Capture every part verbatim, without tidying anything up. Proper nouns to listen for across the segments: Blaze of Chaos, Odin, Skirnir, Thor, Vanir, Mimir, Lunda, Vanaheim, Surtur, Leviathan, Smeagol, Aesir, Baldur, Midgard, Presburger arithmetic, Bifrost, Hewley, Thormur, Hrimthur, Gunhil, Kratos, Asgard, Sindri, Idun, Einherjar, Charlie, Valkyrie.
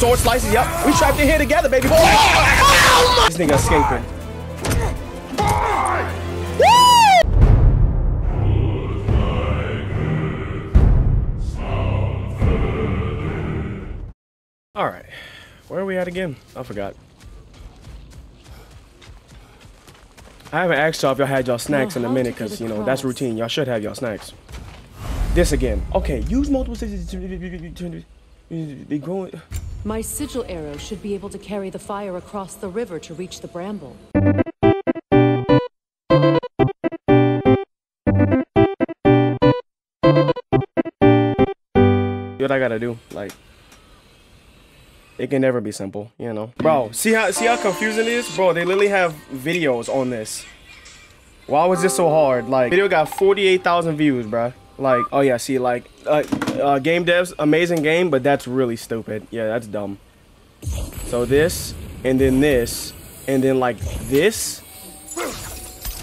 sword slices. Yep, we trapped in here together, baby boy. Oh, this nigga escaping. All right, where are we at again? I forgot. I haven't asked y'all if y'all had y'all snacks no, in a minute, because, you know, that's routine. Y'all should have y'all snacks. This again. Okay, use multiple sigils to be growing. My sigil arrow should be able to carry the fire across the river to reach the bramble. What I gotta do, like, it can never be simple, you know. Bro, see how see how confusing it is? Bro, they literally have videos on this. Why was this so hard? Like, video got forty-eight thousand views, bro. Like, oh yeah, see, like, uh, uh, game devs, amazing game, but that's really stupid. Yeah, that's dumb. So this, and then this, and then like this.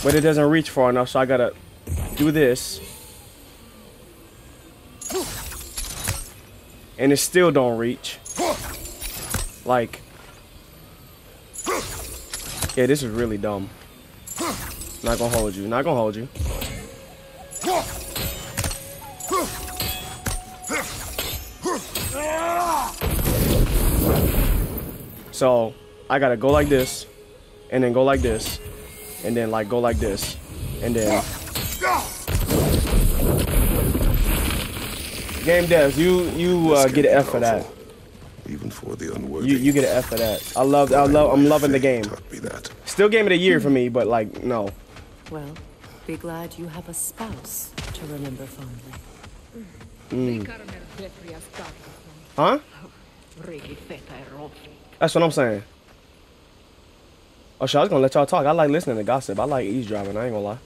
But it doesn't reach far enough, so I gotta do this. And it still don't reach. Like, yeah, this is really dumb. Not gonna hold you, not gonna hold you. So, I gotta go like this, and then go like this, and then like go like this, and then. Game devs, you, you uh, get an F for that. Even for the unworthy. You, you get an F for that. I love, I love, I'm loving the game. Still game of the year for me, but like, no. Well, be glad you have a spouse to remember fondly. Mm. Huh? That's what I'm saying. Oh, shit, I was gonna let y'all talk. I like listening to gossip. I like eavesdropping. I ain't gonna lie.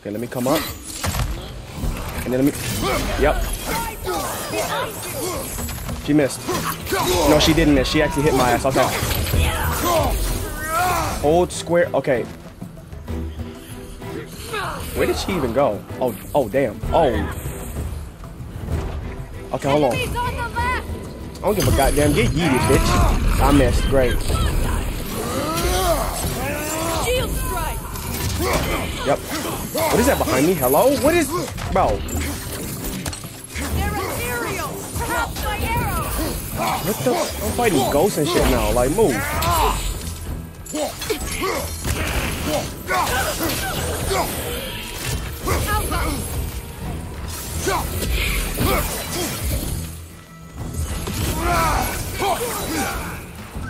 Okay, let me come up. And then let me. Yep. She missed. No, she didn't miss. She actually hit my ass. Okay. Old square. Okay. Where did she even go? Oh, oh, damn. Oh. Okay, hold on. I don't give a goddamn. Get yeeted, bitch. I missed. Great. Yep. What is that behind me? Hello? What is... Bro. What the? I'm fighting ghosts and shit now. Like, move.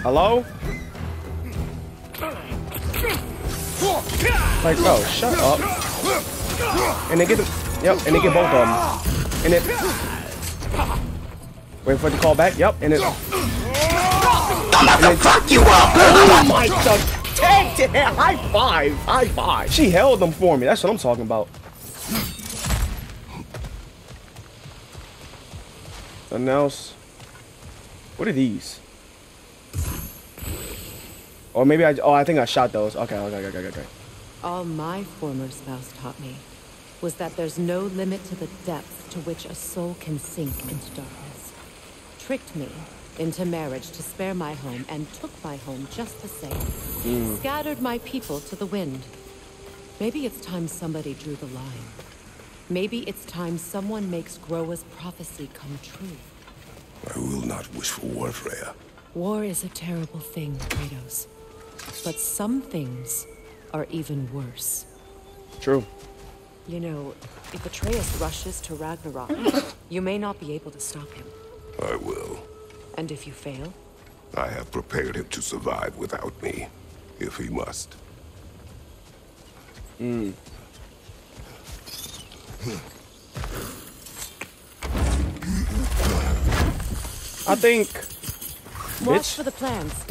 Hello? Like, bro, shut up. And they get the. Yep, and they get both of them. And it. Wait for the call back. Yep, and it. I'm about to fuck you up! Oh my god! High five! High five! She held them for me. That's what I'm talking about. Nothing else. What are these? Or maybe I. Oh, I think I shot those. Okay, okay, okay, okay. All my former spouse taught me was that there's no limit to the depth to which a soul can sink into darkness. Tricked me into marriage to spare my home and took my home just the same. Mm. Scattered my people to the wind. Maybe it's time somebody drew the line. Maybe it's time someone makes Groa's prophecy come true. I will not wish for war, Freya. War is a terrible thing, Kratos. But some things are even worse. True. You know, if Atreus rushes to Ragnarok, you may not be able to stop him. I will. And if you fail? I have prepared him to survive without me, if he must. Mm. I think... Watch for the plants.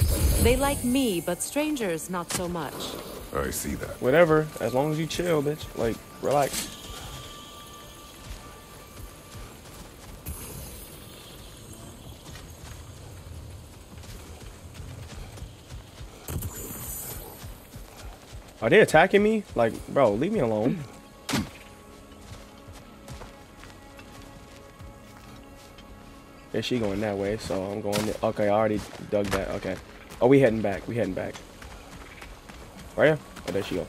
They like me, but strangers not so much. I see that. Whatever, as long as you chill, bitch. Like, relax. Are they attacking me? Like, bro, leave me alone. Yeah, she going that way, so I'm going there. Okay, I already dug that. Okay. Oh, we heading back. We heading back. Right here? Oh, there she go.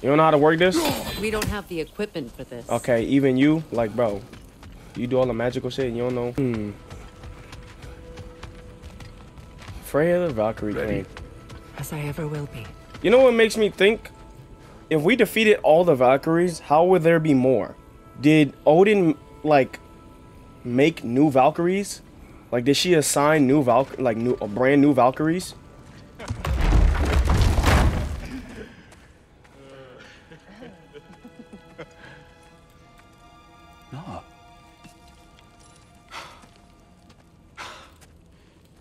You don't know how to work this? We don't have the equipment for this. Okay, even you? Like, bro. You do all the magical shit and you don't know? Hmm. Freya the Valkyrie clan. As I ever will be. You know what makes me think? If we defeated all the Valkyries, how would there be more? Did Odin, like, make new Valkyries? Like, did she assign new Valkyries, like, new, uh, brand new Valkyries? No.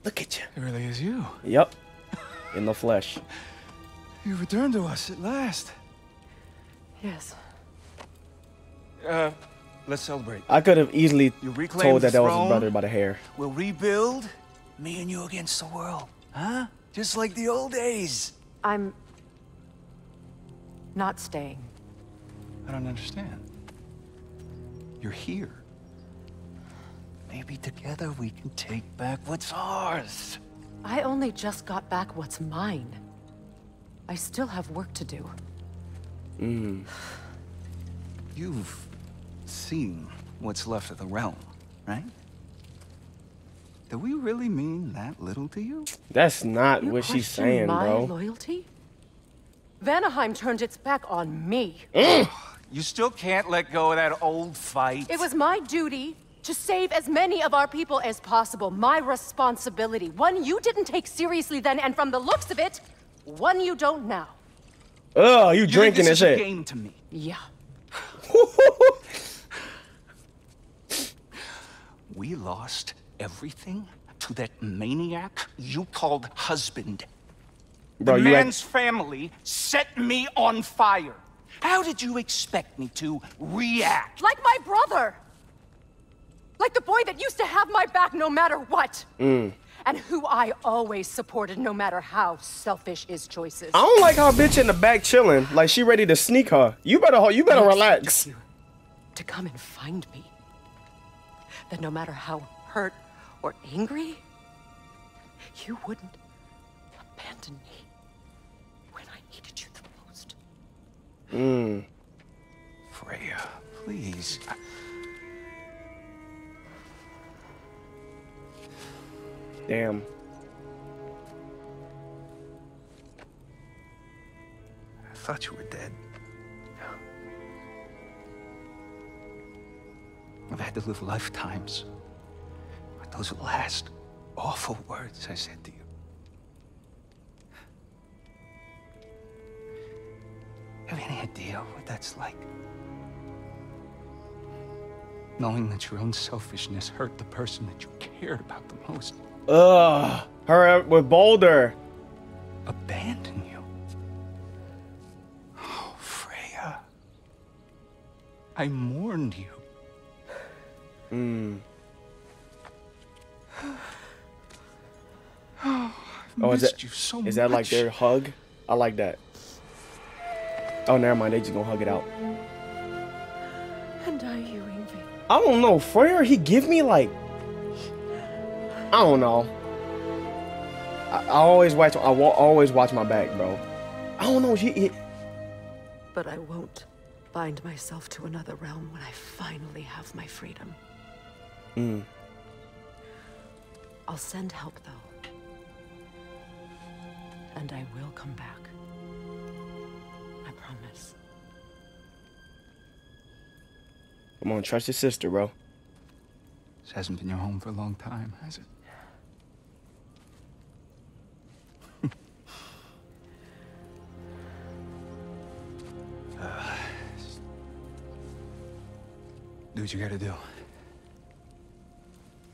Look at you. It really is you. Yep. In the flesh. You returned to us at last. Yes. Uh, let's celebrate. I could have easily told that that was his brother by the hair. We'll rebuild, me and you against the world, huh? Just like the old days. I'm not staying. I don't understand. You're here. Maybe together we can take back what's ours. I only just got back what's mine. I still have work to do. Mm. You've seen what's left of the realm, right? Do we really mean that little to you? That's not you what she's saying, my bro. Loyalty? Vanaheim turned its back on me. You still can't let go of that old fight. It was my duty to save as many of our people as possible. My responsibility. One you didn't take seriously then, and from the looks of it, one you don't now. Oh, you, you drinking this shit. Game to me. Yeah. We lost everything to that maniac you called husband. Bro, the you man's like... family set me on fire. How did you expect me to react? Like my brother. Like the boy that used to have my back no matter what. Mm. And who I always supported, no matter how selfish his choices. I don't like how bitch in the back chilling, like she ready to sneak her. You better, you better I relax. You to come and find me. That no matter how hurt or angry, you wouldn't abandon me when I needed you the most. Hmm. Freya, please. I Damn. I thought you were dead. I've had to live lifetimes with those last awful words I said to you. Have any idea what that's like? Knowing that your own selfishness hurt the person that you cared about the most. Ugh, her with Baldur. Abandon you. Oh, Freya. I mourned you. Mm. Oh, oh, is that, you so is that like their hug? I like that. Oh, never mind. They just gonna hug it out. And are you envy? I don't know, Freya. He give me like. I don't know. I, I always watch. I wa always watch my back, bro. I don't know. He, he... But I won't bind myself to another realm when I finally have my freedom. Mm. I'll send help though, and I will come back. I promise. Come on, trust your sister, bro. This hasn't been your home for a long time, has it? Uh, do what you gotta do.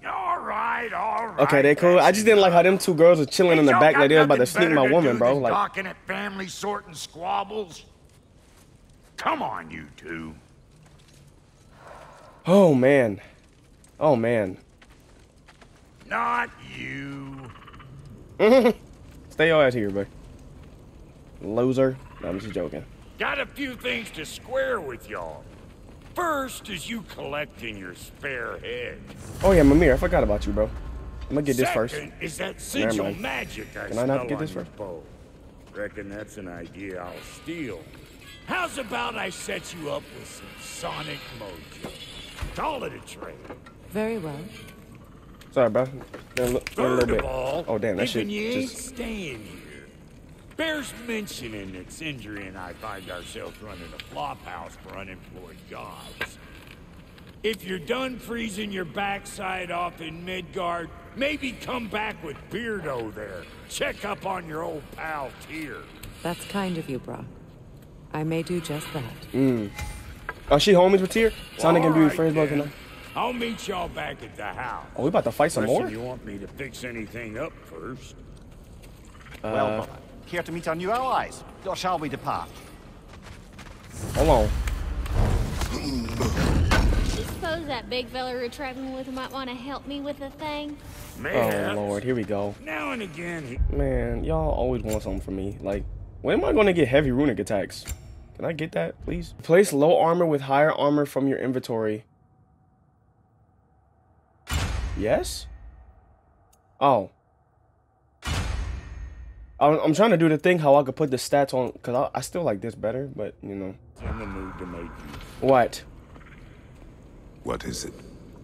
All right, all right. Okay, they cool. I just didn't like how them two girls were chilling in the back like they were about to sneak my woman, bro. Like talking at family sorting squabbles. Come on, you two. Oh man. Oh man. Not you. Stay all out here, bro. Loser. No, I'm just joking. Got a few things to square with y'all. First is you collecting your spare head. Oh yeah, Mimir, I forgot about you, bro. I'm gonna get Second this first. Is that sigil magic I Can I not get this first? Bow. Reckon that's an idea I'll steal. How's about I set you up with some Sonic Mojo? Call it a trade. Very well. Sorry, bro. Look, Third of all, oh damn, that shit you ain't just... staying here. Bears mentioning that Sindri and I find ourselves running a flophouse for unemployed gods. If you're done freezing your backside off in Midgard, maybe come back with Beardo there. Check up on your old pal Tyr. That's kind of you, Brock. I may do just that. Mm. Are she homies with Tyr? Sonic and Beauty friends broken up. I'll meet y'all back at the house. Oh, we about to fight some Listen, more? You want me to fix anything up first? Uh, well, brother, here to meet our new allies. Or shall we depart? Hold on. Suppose that big fella we're traveling with might want to help me with the thing. Man. Oh Lord, here we go. Now and again. Man, y'all always want something from me. Like, when am I going to get heavy runic attacks? Can I get that, please? Place low armor with higher armor from your inventory. Yes? Oh. I'm, I'm trying to do the thing how I could put the stats on, because I, I still like this better, but you know. In the mood to make you. What? What is it?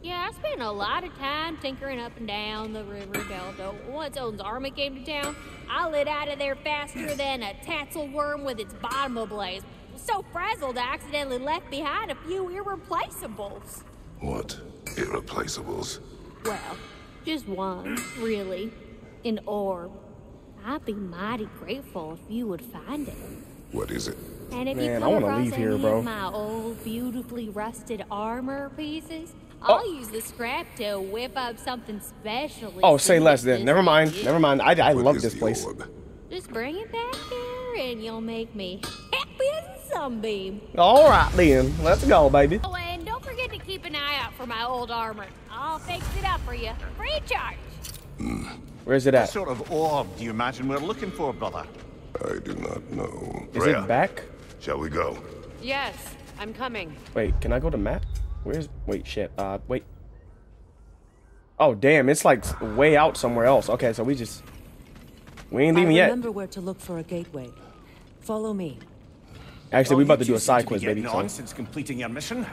Yeah, I spent a lot of time tinkering up and down the river delta. Once Odin's army came to town, I lit out of there faster than a tassel worm with its bottom ablaze. So frazzled, I accidentally left behind a few irreplaceables. What? Irreplaceables? Well, just one, really. An orb. I'd be mighty grateful if you would find it. What is it? And if Man, you come I want to leave here, bro. My old, beautifully rusted armor pieces. Oh. I'll use the scrap to whip up something special. Oh, say less then. Never mind. Never mind. I, I love this place. Orb? Just bring it back here, and you'll make me happy as a sunbeam. All right, then. Let's go, baby. Oh, and don't forget to keep an eye out for my old armor. I'll fix it up for you. Free charge. Mm. Where's it at? What sort of orb do you imagine we're looking for, brother? I do not know. Is Freya, it back? Shall we go? Yes, I'm coming. Wait, can I go to map? Where's... Wait, shit. Uh, wait. Oh, damn. It's like way out somewhere else. Okay, so we just... We ain't leaving I yet. Remember where to look for a gateway. Follow me. Actually, we're about to do a side quest, baby. On since completing your mission.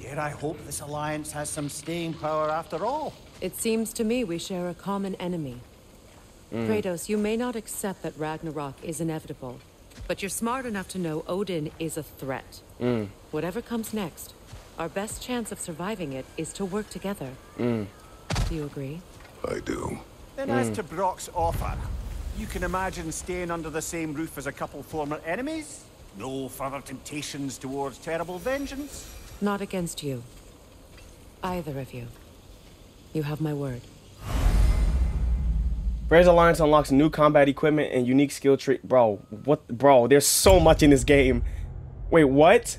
Dare I hope this alliance has some staying power after all? It seems to me we share a common enemy. Mm. Kratos, you may not accept that Ragnarok is inevitable, but you're smart enough to know Odin is a threat. Mm. Whatever comes next, our best chance of surviving it is to work together. Mm. Do you agree? I do. Then mm. as to Brock's offer, you can imagine staying under the same roof as a couple former enemies? No further temptations towards terrible vengeance? Not against you. Either of you. You have my word. Freya's alliance unlocks new combat equipment and unique skill tree. Bro, what? Bro, there's so much in this game. Wait, what?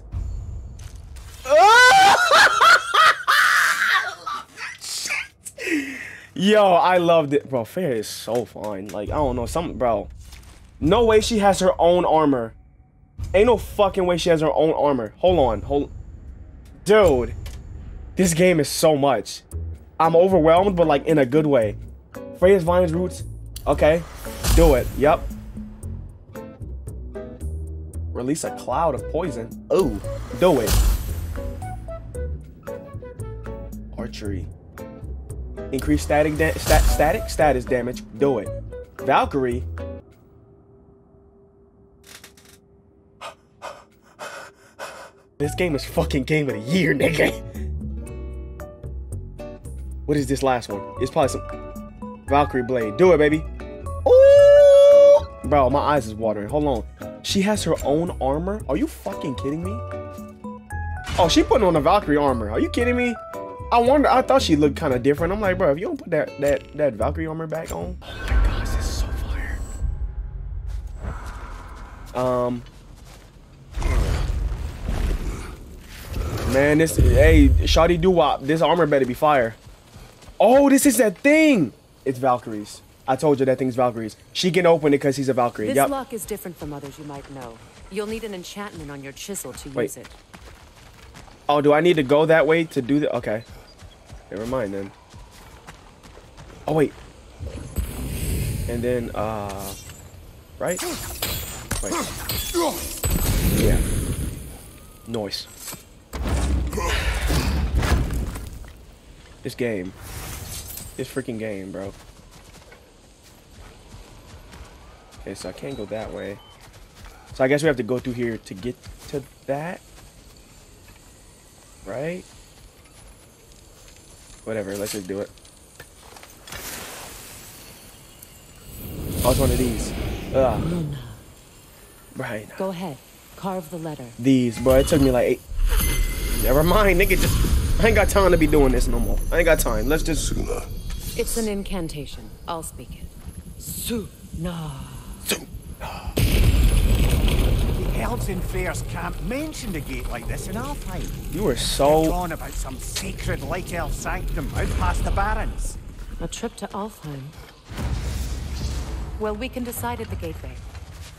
Oh! I love that shit. Yo, I loved it, bro. Freya is so fine. Like, I don't know, some bro. No way she has her own armor. Ain't no fucking way she has her own armor. Hold on, hold, dude. This game is so much. I'm overwhelmed, but like in a good way. Freya's vines roots. Okay, do it. Yep. Release a cloud of poison. Ooh, do it. Archery. Increase static da stat static status damage. Do it. Valkyrie. This game is fucking game of the year, nigga. What is this last one? It's probably some. Valkyrie blade, do it, baby. Ooh, bro, my eyes is watering. Hold on, she has her own armor. Are you fucking kidding me? Oh, she putting on a Valkyrie armor. Are you kidding me? I wonder. I thought she looked kind of different. I'm like, bro, if you don't put that that that Valkyrie armor back on. Oh my gosh, this is so fire. Um, man, this hey, shawty doo wop. This armor better be fire. Oh, this is that thing. It's Valkyries. I told you that thing's Valkyries. She can open it because he's a Valkyrie. This yep. lock is different from others you might know. You'll need an enchantment on your chisel to Wait. use it. Oh, do I need to go that way to do the... Okay. Never mind then. Oh, wait. And then, uh... right? Wait. Yeah. Noise. This game. This freaking game, bro. Okay, so I can't go that way. So I guess we have to go through here to get to that. Right? Whatever, let's just do it. Oh, it's one of these. Ugh. Right. Go ahead. Carve the letter. These, bro. It took me like eight. Never mind, nigga. Just, I ain't got time to be doing this no more. I ain't got time. Let's just. It's an incantation. I'll speak it. Suna. Suna. The elves in Freyr's camp mentioned a gate like this in Alfheim. You were so on about some sacred light elf sanctum out past the barrens. A trip to Alfheim. Well, we can decide at the gateway.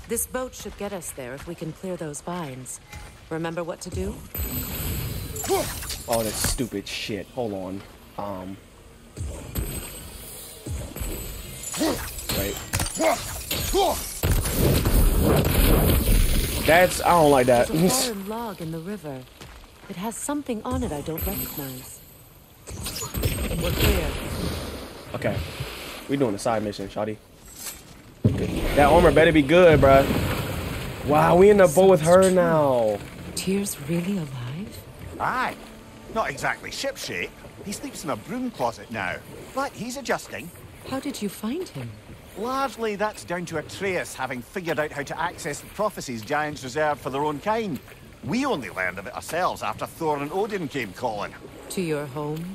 This boat should get us there if we can clear those vines. Remember what to do? Oh, that stupid shit. Hold on. Um. Wait. That's... I don't like that. There's a fallen log in the river. It has something on it I don't recognize. We're clear. Okay. We're doing a side mission, shawty. That armor better be good, bruh. Wow, we in the boat with her now. Tyr's really alive? Aye. Not exactly shipshape. He sleeps in a broom closet now. But he's adjusting. How did you find him? Largely that's down to Atreus having figured out how to access the prophecies giants reserved for their own kind. We only learned of it ourselves after Thor and Odin came calling. To your home?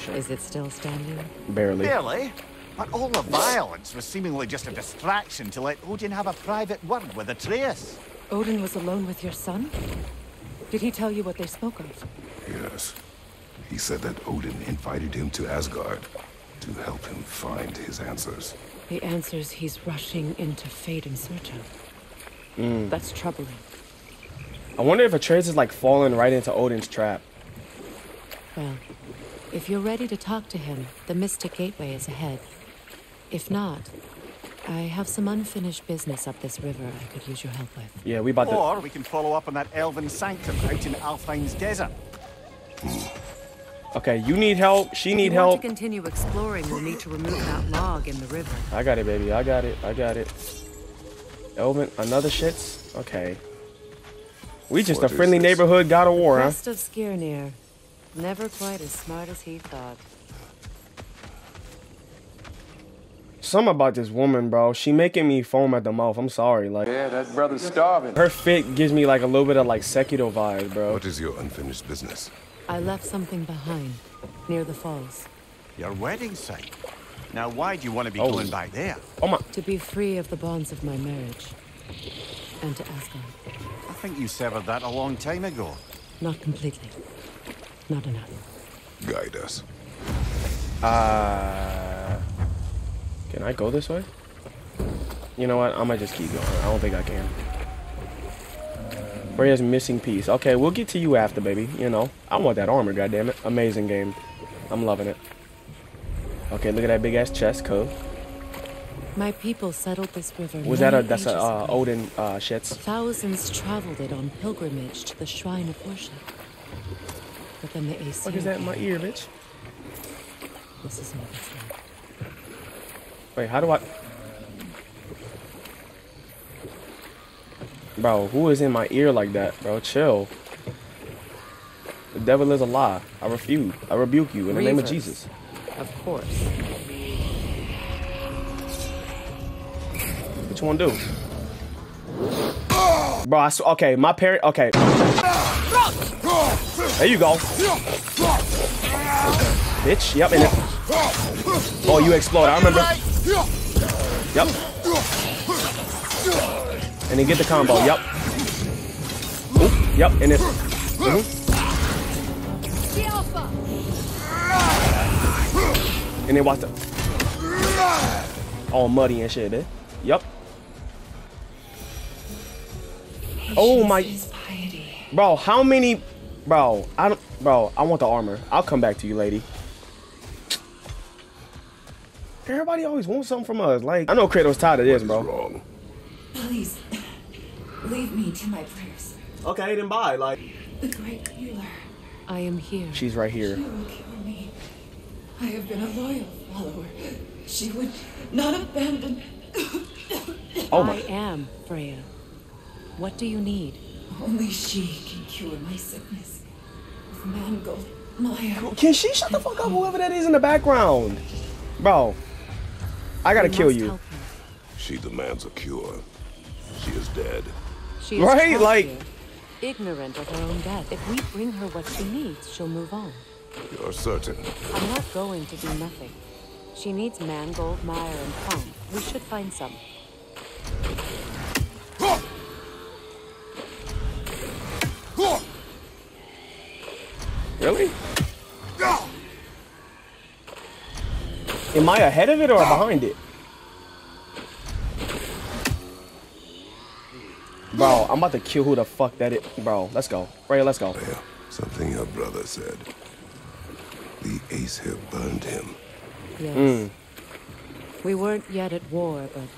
Sure. Is it still standing? Barely. Barely? But all the violence was seemingly just a distraction to let Odin have a private word with Atreus. Odin was alone with your son? Did he tell you what they spoke of? Yes. He said that Odin invited him to Asgard to help him find his answers. The answers he's rushing into fate in search of. Mm. That's troubling. I wonder if Atreus is like falling right into Odin's trap. Well, if you're ready to talk to him, the Mystic Gateway is ahead. If not, I have some unfinished business up this river I could use your help with. Yeah, we about to... Or we can follow up on that elven sanctum out in Alfheim's desert. Okay, you need help, she need help. If you want to continue exploring, we'll need to remove that log in the river. I got it, baby. I got it. I got it. Elven, another shits? Okay. We just what a friendly neighborhood god of war, huh? Rest of Skirnir. Never quite as smart as he thought. Something about this woman, bro. She making me foam at the mouth. I'm sorry. Like, yeah, that brother's starving. Her fit gives me like a little bit of like Sekiro vibe, bro. What is your unfinished business? I left something behind near the falls. Your wedding site. Now, why do you want to be oh. going back there? Oh my! To be free of the bonds of my marriage, and to Asgard. I think you severed that a long time ago. Not completely. Not enough. Guide us. Uh. Can I go this way? You know what? I might just keep going. I don't think I can. Freya's missing piece. Okay, we'll get to you after, baby. You know, I want that armor, goddammit. Amazing game. I'm loving it. Okay, look at that big-ass chest. Cool. My people settled this river. Was that a... That's a uh, Odin uh, shits. Thousands traveled it on pilgrimage to the shrine of worship. But then the Aesir... What is that in my ear, bitch? This is not the Wait, how do I... Bro, who is in my ear like that? Bro, chill. The devil is a lie. I refuse. I rebuke you in the Reavers. Name of Jesus. Of course. What you wanna do? Bro, I sw okay, my parent... Okay. There you go. Bitch, yep, in it. Oh, you explode. I remember. Yep. And then get the combo. Yep. Oop. Yep. And it's. Mm-hmm. And then watch the. All muddy and shit, eh? Yep. Oh my. Bro, how many Bro, I don't, bro, I want the armor. I'll come back to you, lady. Everybody always wants something from us. Like, I know Kratos tired of this, bro. Wrong? Please, leave me to my prayers. Okay, then bye. Like, the great healer. I am here. She's right here. She will kill me. I have been a loyal follower. She would not abandon. Oh my. I am Freya. What do you need? Only she can cure my sickness. With mangold, Maya. Can she shut the fuck up, whoever that is in the background? Bro, I gotta kill you. She demands a cure. She is dead. She is right? Like, ignorant of her own death. If we bring her what she needs, she'll move on. You're certain? I'm not going to do nothing. She needs mangold, mire, and fun. We should find some. Really? Am I ahead of it or behind it? Bro, I'm about to kill who the fuck that is. Bro, let's go. Freya, let's go. Freya, something your brother said. The ace here burned him. Yes. Mm. We weren't yet at war, but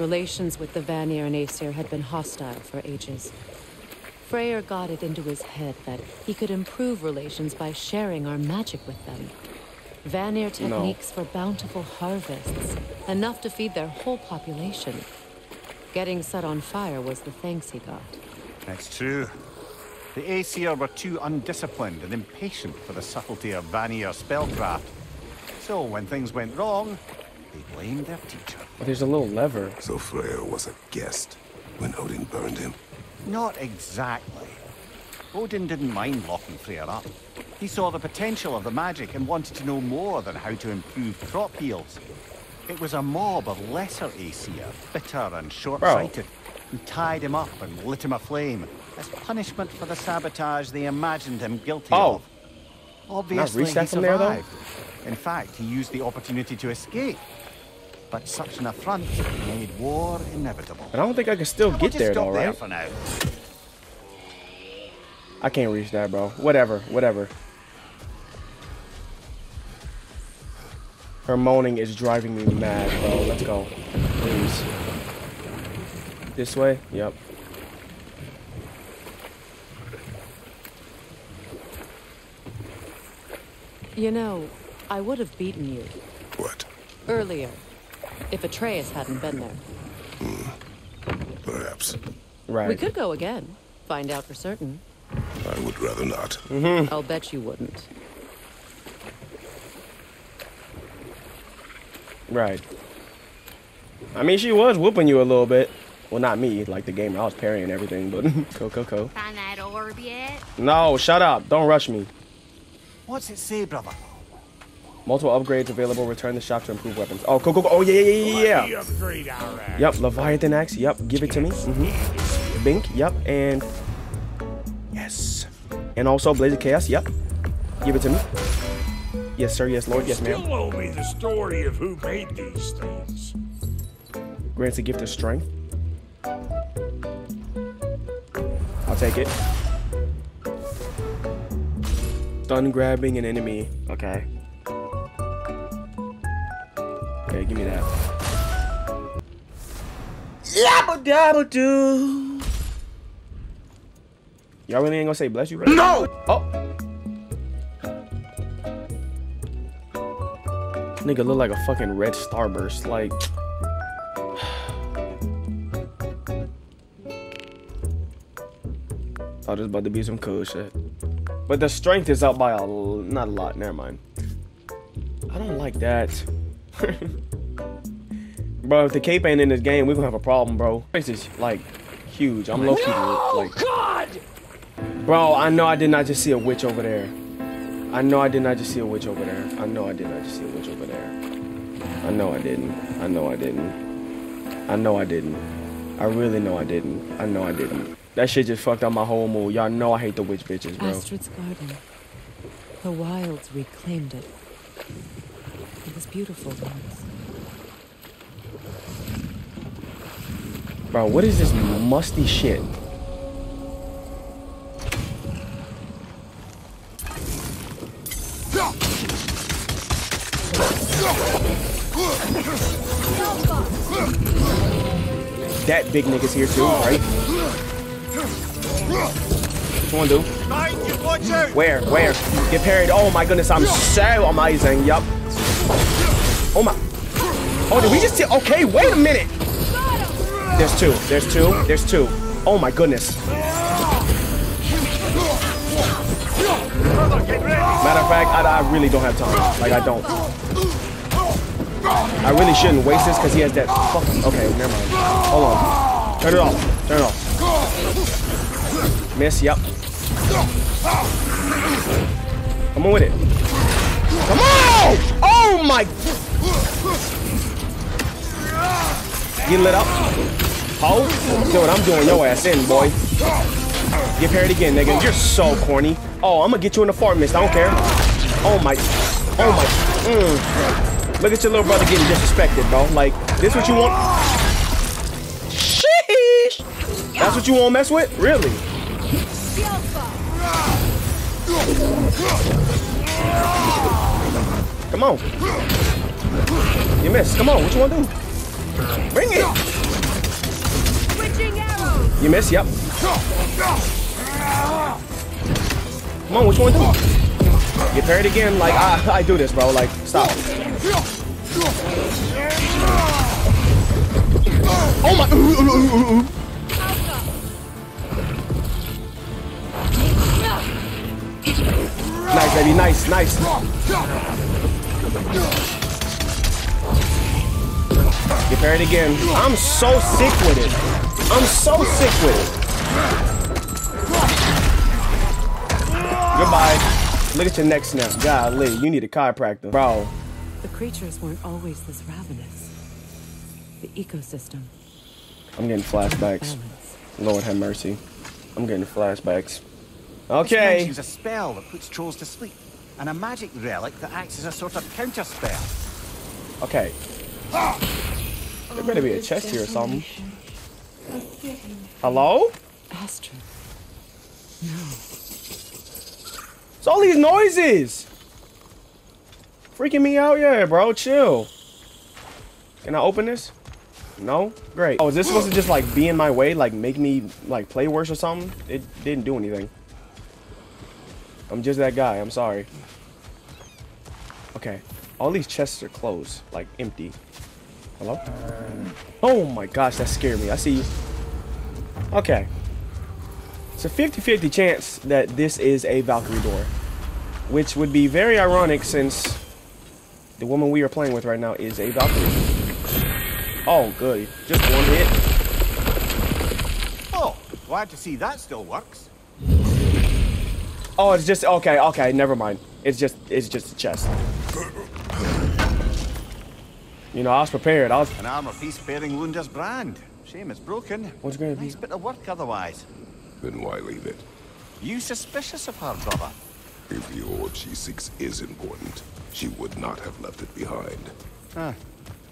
relations with the Vanir and Aesir had been hostile for ages. Freyr got it into his head that he could improve relations by sharing our magic with them. Vanir techniques no. for bountiful harvests, enough to feed their whole population. Getting set on fire was the thanks he got. That's true. The Aesir were too undisciplined and impatient for the subtlety of Vanir spellcraft. So when things went wrong, they blamed their teacher. Well, there's a little lever. So Freyr was a guest when Odin burned him? Not exactly. Odin didn't mind locking Freyr up. He saw the potential of the magic and wanted to know more than how to improve crop yields. It was a mob of lesser Aesir, bitter and short-sighted, who tied him up and lit him aflame as punishment for the sabotage they imagined him guilty oh. of. Obviously, he survived. There, though? In fact, he used the opportunity to escape. But such an affront made war inevitable. And I don't think I can still get there, though, right? For now. I can't reach that, bro. Whatever, whatever. Her moaning is driving me mad, bro. Let's go. Please. This way? Yep. You know, I would have beaten you. What? Earlier, if Atreus hadn't been there. Mm. Perhaps. Right. We could go again. Find out for certain. I would rather not. Mm-hmm. I'll bet you wouldn't. Right. I mean, she was whooping you a little bit. Well, not me, like the gamer. I was parrying everything, but go, go, go. Find that orb yet? No, shut up. Don't rush me. What's it say, brother? Multiple upgrades available. Return the shop to improve weapons. Oh, go, go, go. Oh, yeah, yeah, yeah, yeah. Upgrade our axe. Yep, Leviathan axe. Yep, give it to me. Mm-hmm. Bink. Yep, and yes, and also Blaze of Chaos. Yep, give it to me. Yes, sir. Yes, Lord. Yes, ma'am. Still owe me the story of who made these things. Grants a gift of strength. I'll take it. Stun grabbing an enemy. Okay. Okay, give me that. Yabba dabba doo. Y'all really ain't gonna say bless you, right? No! Oh! Nigga look like a fucking red starburst, like. Thought it was about to be some cool shit. But the strength is up by a l not a lot, never mind. I don't like that. Bro, if the cape ain't in this game, we're gonna have a problem, bro. This is like huge. I'm low-key. No, like, God! Bro, I know I did not just see a witch over there. I know I did not just see a witch over there. I know I did not just see a witch over there. I know I didn't. I know I didn't. I know I didn't. I really know I didn't. I know I didn't. That shit just fucked up my whole mood. Y'all know I hate the witch bitches, bro. Astrid's garden. The wilds reclaimed it. It was beautiful once. Bro, what is this musty shit? That big nigga's here too, right? Which one do? Where? Where? Get parried. Oh my goodness, I'm so amazing. Yup. Oh my. Oh, did we just hit? Okay, wait a minute. There's two. There's two. There's two. Oh my goodness. Matter of fact, I, I really don't have time. Like, I don't. I really shouldn't waste this because he has that fucking... Okay, never mind. Hold on. Turn it off. Turn it off. Miss, yep. Come on with it. Come on! Oh my... Get lit up. Hold. See what I'm doing your ass in, boy. Get parried again, nigga. You're so corny. Oh, I'm gonna get you in the fart mist. I don't care. Oh my. Oh my. Mm. Look at your little brother getting disrespected, bro. Like, this what you want? Sheesh. That's what you want to mess with? Really? Come on. You missed. Come on. What you want to do? Bring it. Switching arrows. You missed. Yep. Come on, which one do? Get parried again, like I I do this, bro. Like, stop. Oh my! Ooh, ooh, ooh, ooh. Nice, baby, nice, nice. Get parried again. I'm so sick with it. I'm so sick with it. Goodbye. Look at your neck snap. Golly, you need a chiropractor. Bro. The creatures weren't always this ravenous. The ecosystem. I'm getting flashbacks. Balance. Lord have mercy. I'm getting flashbacks. Okay. This mentions a spell that puts trolls to sleep. And a magic relic that acts as a sort of counter spell. Okay. Oh, there better be a chest here or something. Hello? Astrid. No. It's all these noises! Freaking me out, yeah, bro. Chill. Can I open this? No? Great. Oh, is this supposed to just, like, be in my way? Like, make me, like, play worse or something? It didn't do anything. I'm just that guy. I'm sorry. Okay. All these chests are closed. Like, empty. Hello? Oh, my gosh. That scared me. I see you. Okay. It's a fifty fifty chance that this is a Valkyrie door, which would be very ironic since the woman we are playing with right now is a Valkyrie. Oh, good. Just one hit. Oh, glad to see that still works. Oh, it's just, okay, okay, never mind. It's just, it's just a chest. You know, I was prepared. I was... An armor piece bearing Lunda's brand. Shame it's broken. What's going to be? Nice bit of work otherwise. Then why leave it? You suspicious of her, brother? If the orb she seeks is important, she would not have left it behind. Ah,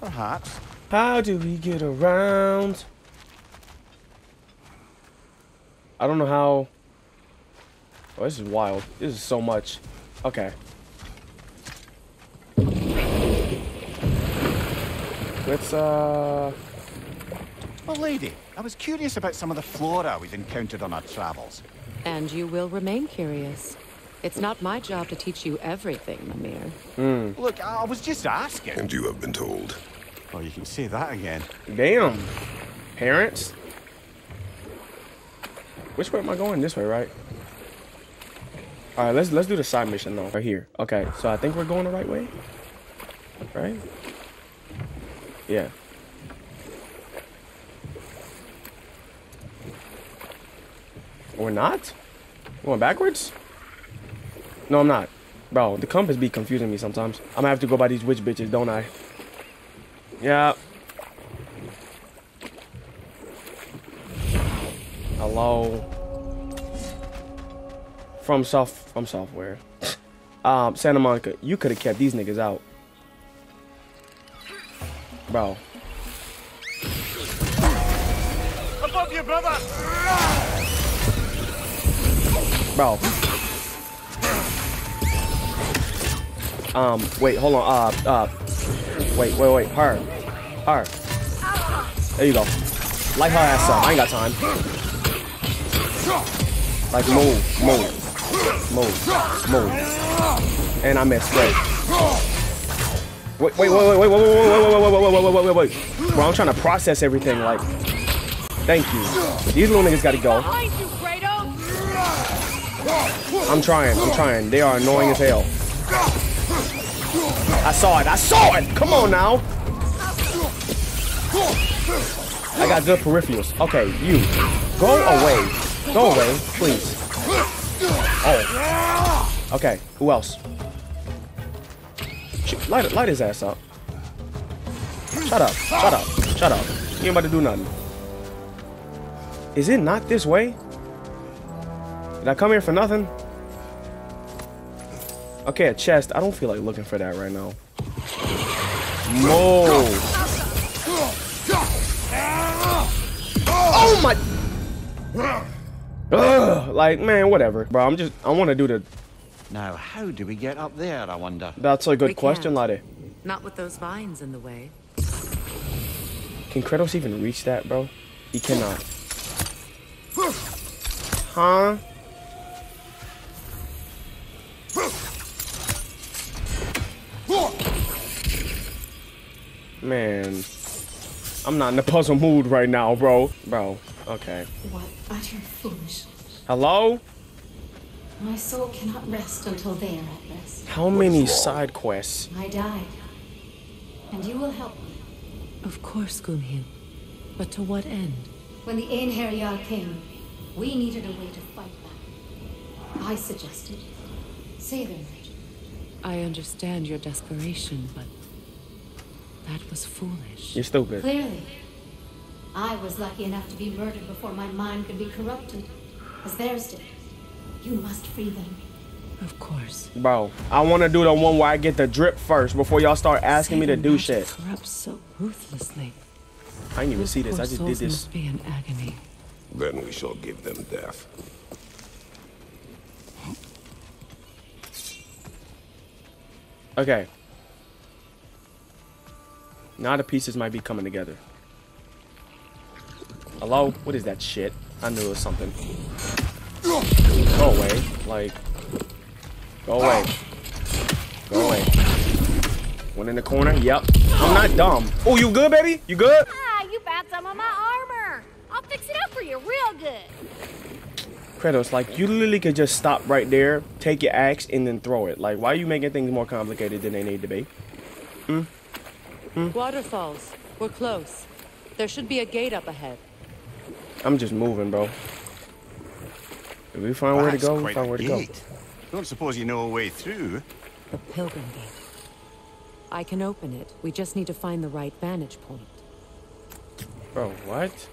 perhaps. How do we get around? I don't know how... Oh, this is wild. This is so much. Okay. Let's, uh... Oh, lady. I was curious about some of the flora we've encountered on our travels. And you will remain curious. It's not my job to teach you everything, Mimir. Mm. Look, I was just asking. And you have been told. Oh, you can say that again. Damn. Parents? Which way am I going? This way, right? All right, let's, let's do the side mission, though. Right here. Okay, so I think we're going the right way. Right? Yeah. Or not? Going backwards? No, I'm not. Bro, the compass be confusing me sometimes. I'm gonna have to go by these witch bitches, don't I? Yeah. Hello. From soft from software. um, Santa Monica, you could have kept these niggas out. Bro. Above you, brother! Bro. Um, wait, hold on. Uh, uh, Wait, wait, wait. Her. Her. There you go. Light her ass up. I ain't got time. Like, move. Move. Move. Move. And I missed. Wait. Wait, wait, wait, wait, wait, wait, wait, wait, wait, wait, bro, I'm trying to process everything, like. Thank you. These little niggas gotta go. I'm trying. I'm trying. They are annoying as hell. I saw it. I saw it. Come on now. I got good peripherals. Okay, you. Go away. Go away, please. Oh. Okay, who else? Light, light his ass up. Shut up. Shut up. Shut up. You ain't about to do nothing. Is it not this way? Did I come here for nothing? Okay, a chest. I don't feel like looking for that right now. No. Oh my. Ugh, like, man, whatever. Bro, I'm just, I want to do the. Now, how do we get up there, I wonder? That's a good we question, laddie. Not with those vines in the way. Can Kratos even reach that, bro? He cannot. Huh? Man, I'm not in a puzzle mood right now, bro. Bro, okay. What utter foolishness. Hello? My soul cannot rest until they are at rest. How many side quests? I died, and you will help me. Of course, Gunhil. But to what end? When the Einherjar came, we needed a way to fight back. I suggested saving it. I understand your desperation, but that was foolish. You're stupid. Clearly, I was lucky enough to be murdered before my mind could be corrupted, as theirs did. You must free them. Of course. Bro, I want to do the one where I get the drip first before y'all start asking me to do shit. Corrupt so ruthlessly. I didn't even see this. I just did this. Must be in agony. Then we shall give them death. Okay. Now the pieces might be coming together. Hello? What is that shit? I knew it was something. Go away. Like, go away. Go away. One in the corner. Yep. I'm not dumb. Oh, you good, baby? You good? Ah, you found some of my armor. I'll fix it up for you real good. Kratos, like, you literally could just stop right there, take your axe, and then throw it. Like, why are you making things more complicated than they need to be? Hmm? Hmm? Waterfalls. We're close. There should be a gate up ahead. I'm just moving, bro. If we find where to go, we find where to go. Don't suppose you know a way through. The pilgrim gate. I can open it. We just need to find the right vantage point. Bro, what?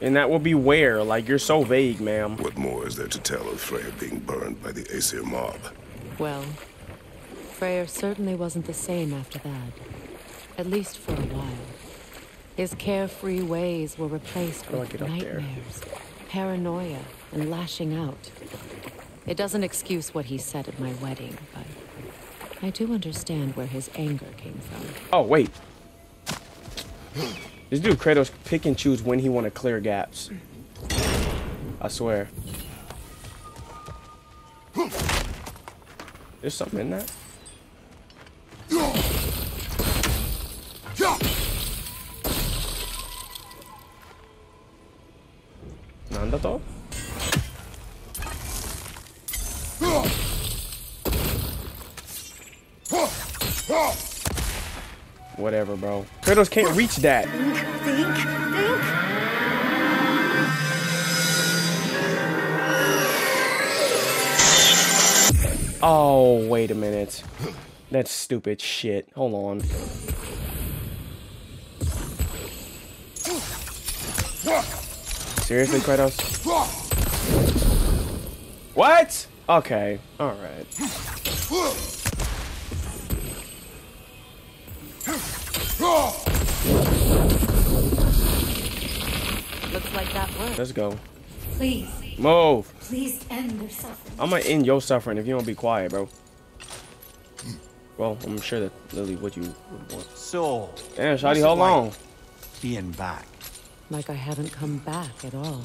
And that will be where? Like, you're so vague, ma'am. What more is there to tell of Freya being burned by the Aesir mob? Well, Freyr certainly wasn't the same after that. At least for a while. His carefree ways were replaced with nightmares, paranoia, and lashing out. It doesn't excuse what he said at my wedding, but I do understand where his anger came from. Oh, wait. This dude Kratos pick and choose when he want to clear gaps. I swear. There's something in that. Nanda to? Whatever, bro. Kratos can't reach that. Think, think, think. Oh, wait a minute. That's stupid shit. Hold on. Seriously, Kratos? What? Okay. All right. Looks like that worked. Let's go. Please. Move. Please end your suffering. I'm gonna end your suffering if you don't be quiet, bro. Well, I'm sure that literally what you would want. So, damn, Shadi, how long? Being back. Like I haven't come back at all.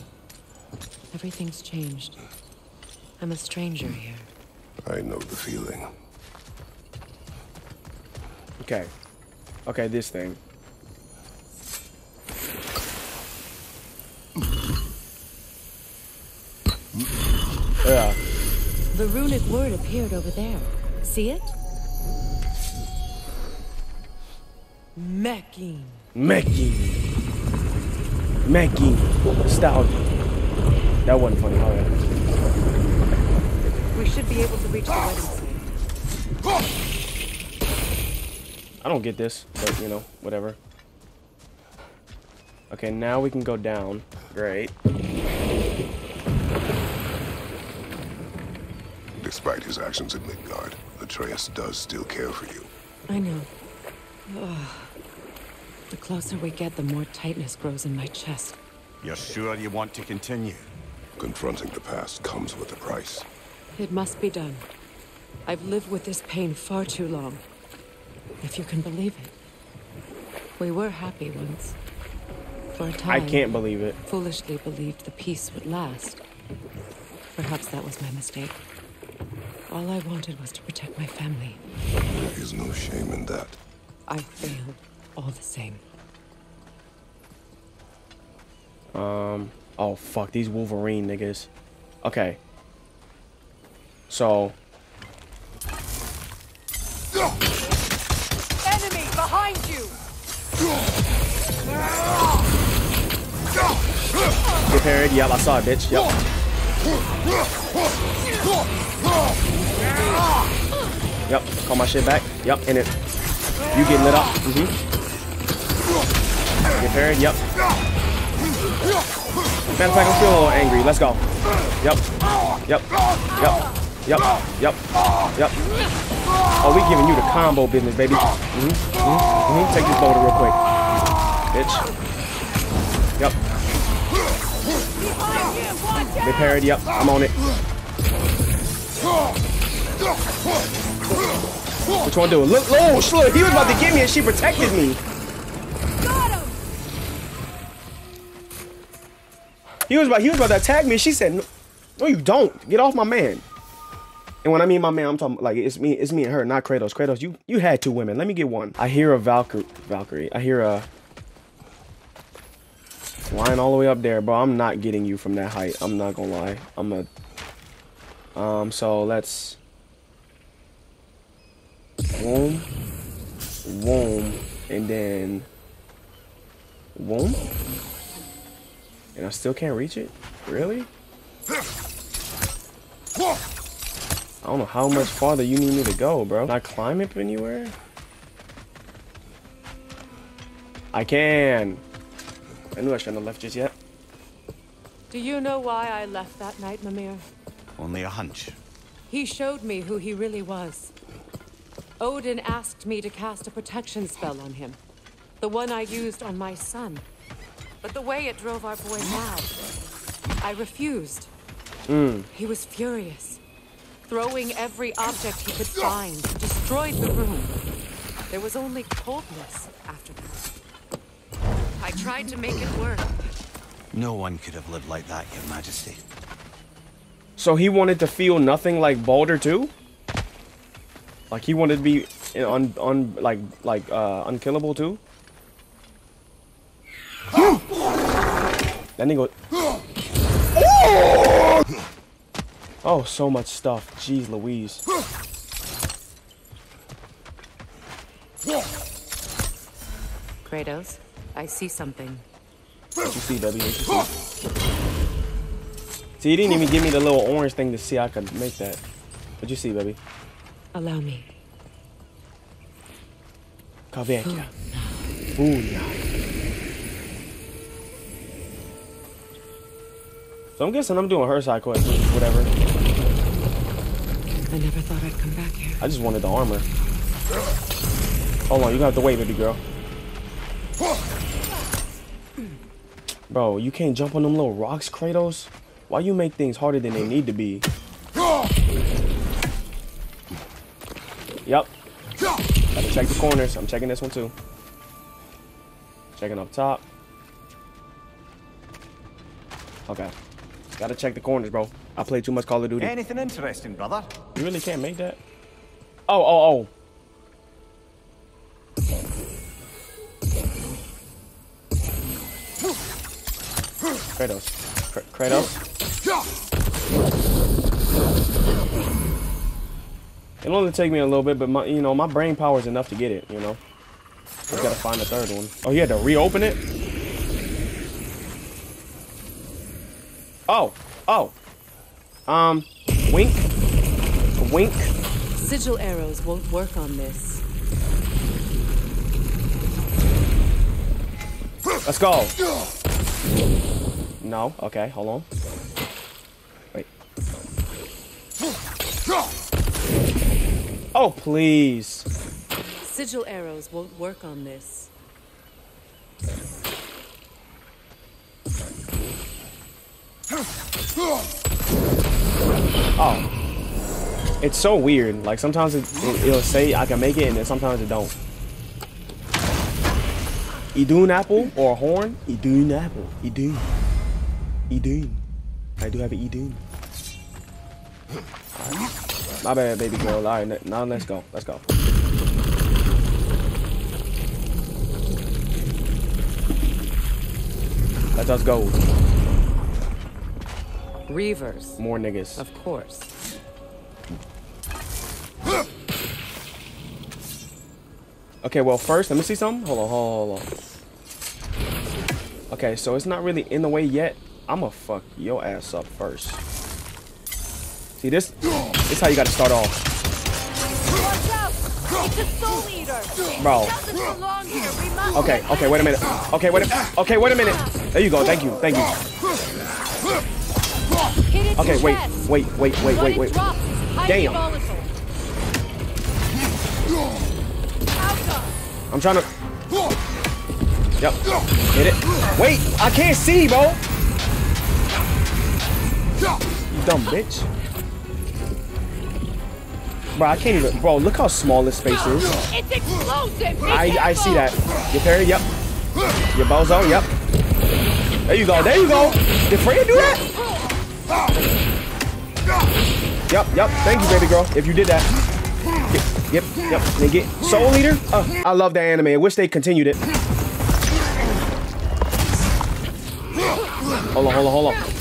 Everything's changed. I'm a stranger here. I know the feeling. Okay. Okay, this thing. Yeah. The runic word appeared over there. See it? Mekking. Mekking. Mekking. Stout. That wasn't funny. How that? We should be able to reach the wedding site. I don't get this, but you know, whatever. Okay, now we can go down. Great. Despite his actions in Midgard, Atreus does still care for you. I know. Ugh. The closer we get, the more tightness grows in my chest. You're sure you want to continue? Confronting the past comes with a price. It must be done. I've lived with this pain far too long. If you can believe it. We were happy once. For a time, I can't believe it. Foolishly believed the peace would last. Perhaps that was my mistake. All I wanted was to protect my family. There is no shame in that. I failed, all the same. Um. Oh fuck, these Wolverine niggas. Okay. So. Enemy behind you. Get parried. Yep, I saw it, bitch. Yep. Yep. Call my shit back. Yep. In it. You getting lit up? Mm-hmm. Get parried. Yep. Matter of fact, I'm still a little angry. Let's go. Yep. Yep. Yep. Yep. Yep. Yep. Oh, we giving you the combo business, baby. Mm-hmm. Mm-hmm. Mm-hmm. Take this boulder real quick. Bitch. Yep. They parried. Yep. I'm on it. Which one do it? Look, look, look. He was about to get me and she protected me. He was about he was about to attack me. She said, "No, no, you don't. Get off my man." And when I mean my man, I'm talking like it's me, it's me and her, not Kratos. Kratos, you you had two women. Let me get one. I hear a Valkyrie. Valkyrie. I hear a flying all the way up there, bro. I'm not getting you from that height. I'm not gonna lie. I'm a um. So let's boom, boom, and then boom. And I still can't reach it? Really? I don't know how much farther you need me to go, bro. Can I climb up anywhere? I can. I knew I shouldn't have left just yet. Do you know why I left that night, Mimir? Only a hunch. He showed me who he really was. Odin asked me to cast a protection spell on him. The one I used on my son. But the way it drove our boy mad, I refused. Mm. He was furious, throwing every object he could find, destroyed the room. There was only coldness after that. I tried to make it work. No one could have lived like that, Your Majesty. So he wanted to feel nothing like Baldur too? Like he wanted to be un, un like like uh, unkillable too? That nigga. Oh, so much stuff. Jeez Louise. Kratos, I see something. What you see, baby? What you see? See, you didn't even give me the little orange thing to see I could make that. What you see, baby? Allow me. Kavekia. Booyah. So I'm guessing I'm doing her side quest, whatever. I never thought I'd come back here. I just wanted the armor. Hold on, you're gonna have to wait, baby girl. Bro, you can't jump on them little rocks, Kratos? Why you make things harder than they need to be? Yep. Gotta check the corners. I'm checking this one too. Checking up top. Okay. Gotta check the corners, bro. I play too much Call of Duty. Anything interesting, brother? You really can't make that? Oh, oh, oh. Kratos. Kr Kratos. It'll only take me a little bit, but my, you know, my brain power is enough to get it, you know? I gotta find the third one. Oh, you had to reopen it? Oh, oh. Um, wink. Wink. Sigil arrows won't work on this. Let's go. No, okay, hold on. Wait. Oh, please. Sigil arrows won't work on this. Oh. It's so weird. Like, sometimes it, it, it'll say I can make it, and then sometimes it don't. Idun apple or a horn? Idun apple. Idun. Idun. I do have an Idun. All right. My bad, baby girl. All right, now let's go. Let's go. Let us go. Reavers. More niggas. Of course. Okay, well, first, let me see something. Hold on, hold on. Okay, so it's not really in the way yet. I'm gonna fuck your ass up first. See this? This how you gotta start off. Watch out! It's a soul eater. Bro. Okay, okay, wait a minute. Okay, wait a okay, wait a minute. There you go, thank you, thank you. Okay, wait, wait, wait, wait, wait, wait. Damn. I'm trying to. Yep. Hit it. Wait, I can't see, bro! You dumb bitch. Bro, I can't even. Bro, look how small this space is. It's explosive. I, I see that. Your parry, yep. Your bozo, yep. There you go, there you go. Did Freya do that? Yep, yep. Thank you, baby girl, if you did that. Yep, yep, yep. Nigga. Soul Eater? Oh, I love that anime. I wish they continued it. Hold on, hold on, hold on.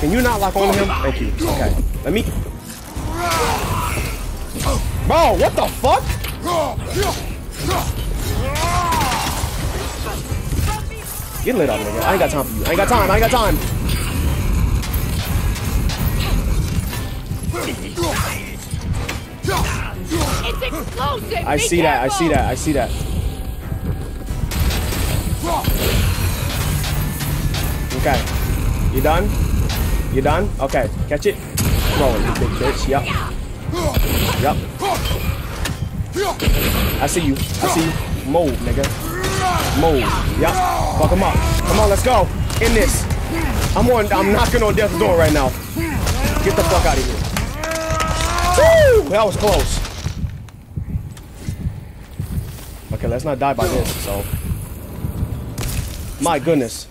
Can you not lock on to him? Thank you. Okay. Let me. Bro, what the fuck? Get lit up, nigga. I ain't got time for you. I ain't got time. I ain't got time. It's explosive. I see that. I see that. I see that. Okay. You done? You done? Okay, catch it. Roll it, you big bitch. Yep. Yep. I see you. I see you. Move, nigga. Move. Yep. Fuck him up. Come on, let's go. In this. I'm on. I'm knocking on death's door right now. Get the fuck out of here. Woo! That was close. Okay, let's not die by this. So. My goodness.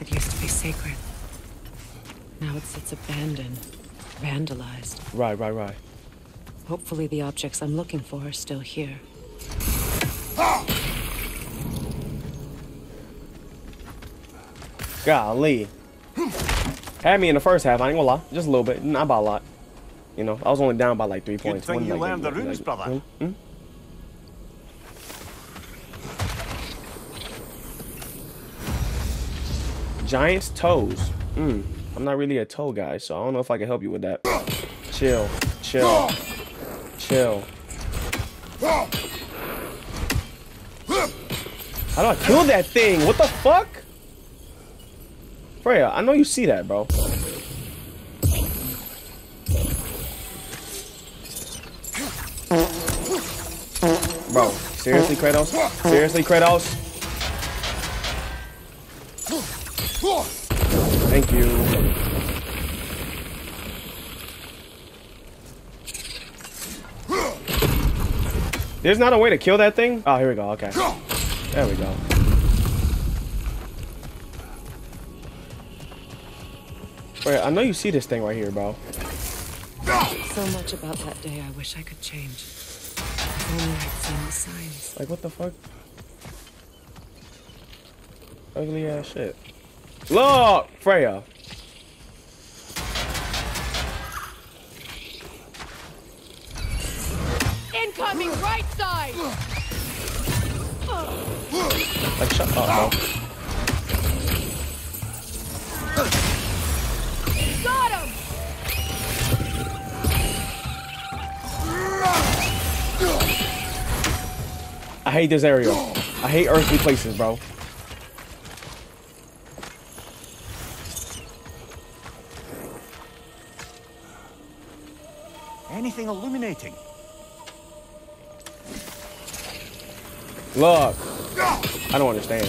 It used to be sacred. Now it sits abandoned, vandalized. Right, right, right. Hopefully the objects I'm looking for are still here. Ah! Golly. Had me in the first half, I ain't gonna lie. Just a little bit, not by a lot. You know, I was only down by like three points. Good thing you learned the runes, brother. Mm-hmm. Giant's toes. Mm. I'm not really a toe guy, so I don't know if I can help you with that. Chill, chill, chill. How do I kill that thing? What the fuck? Freya, I know you see that, bro. Bro, seriously, Kratos? Seriously, Kratos? Thank you. There's not a way to kill that thing? Oh, here we go. Okay. There we go. Wait, I know you see this thing right here, bro. So much about that day I wish I could change. If only I'd seen the signs. Like, what the fuck? Ugly ass shit. Look, Freya. Incoming right side. Like, shut up, bro. Got him. I hate this area. I hate earthly places, bro. Anything illuminating? Look, I don't understand.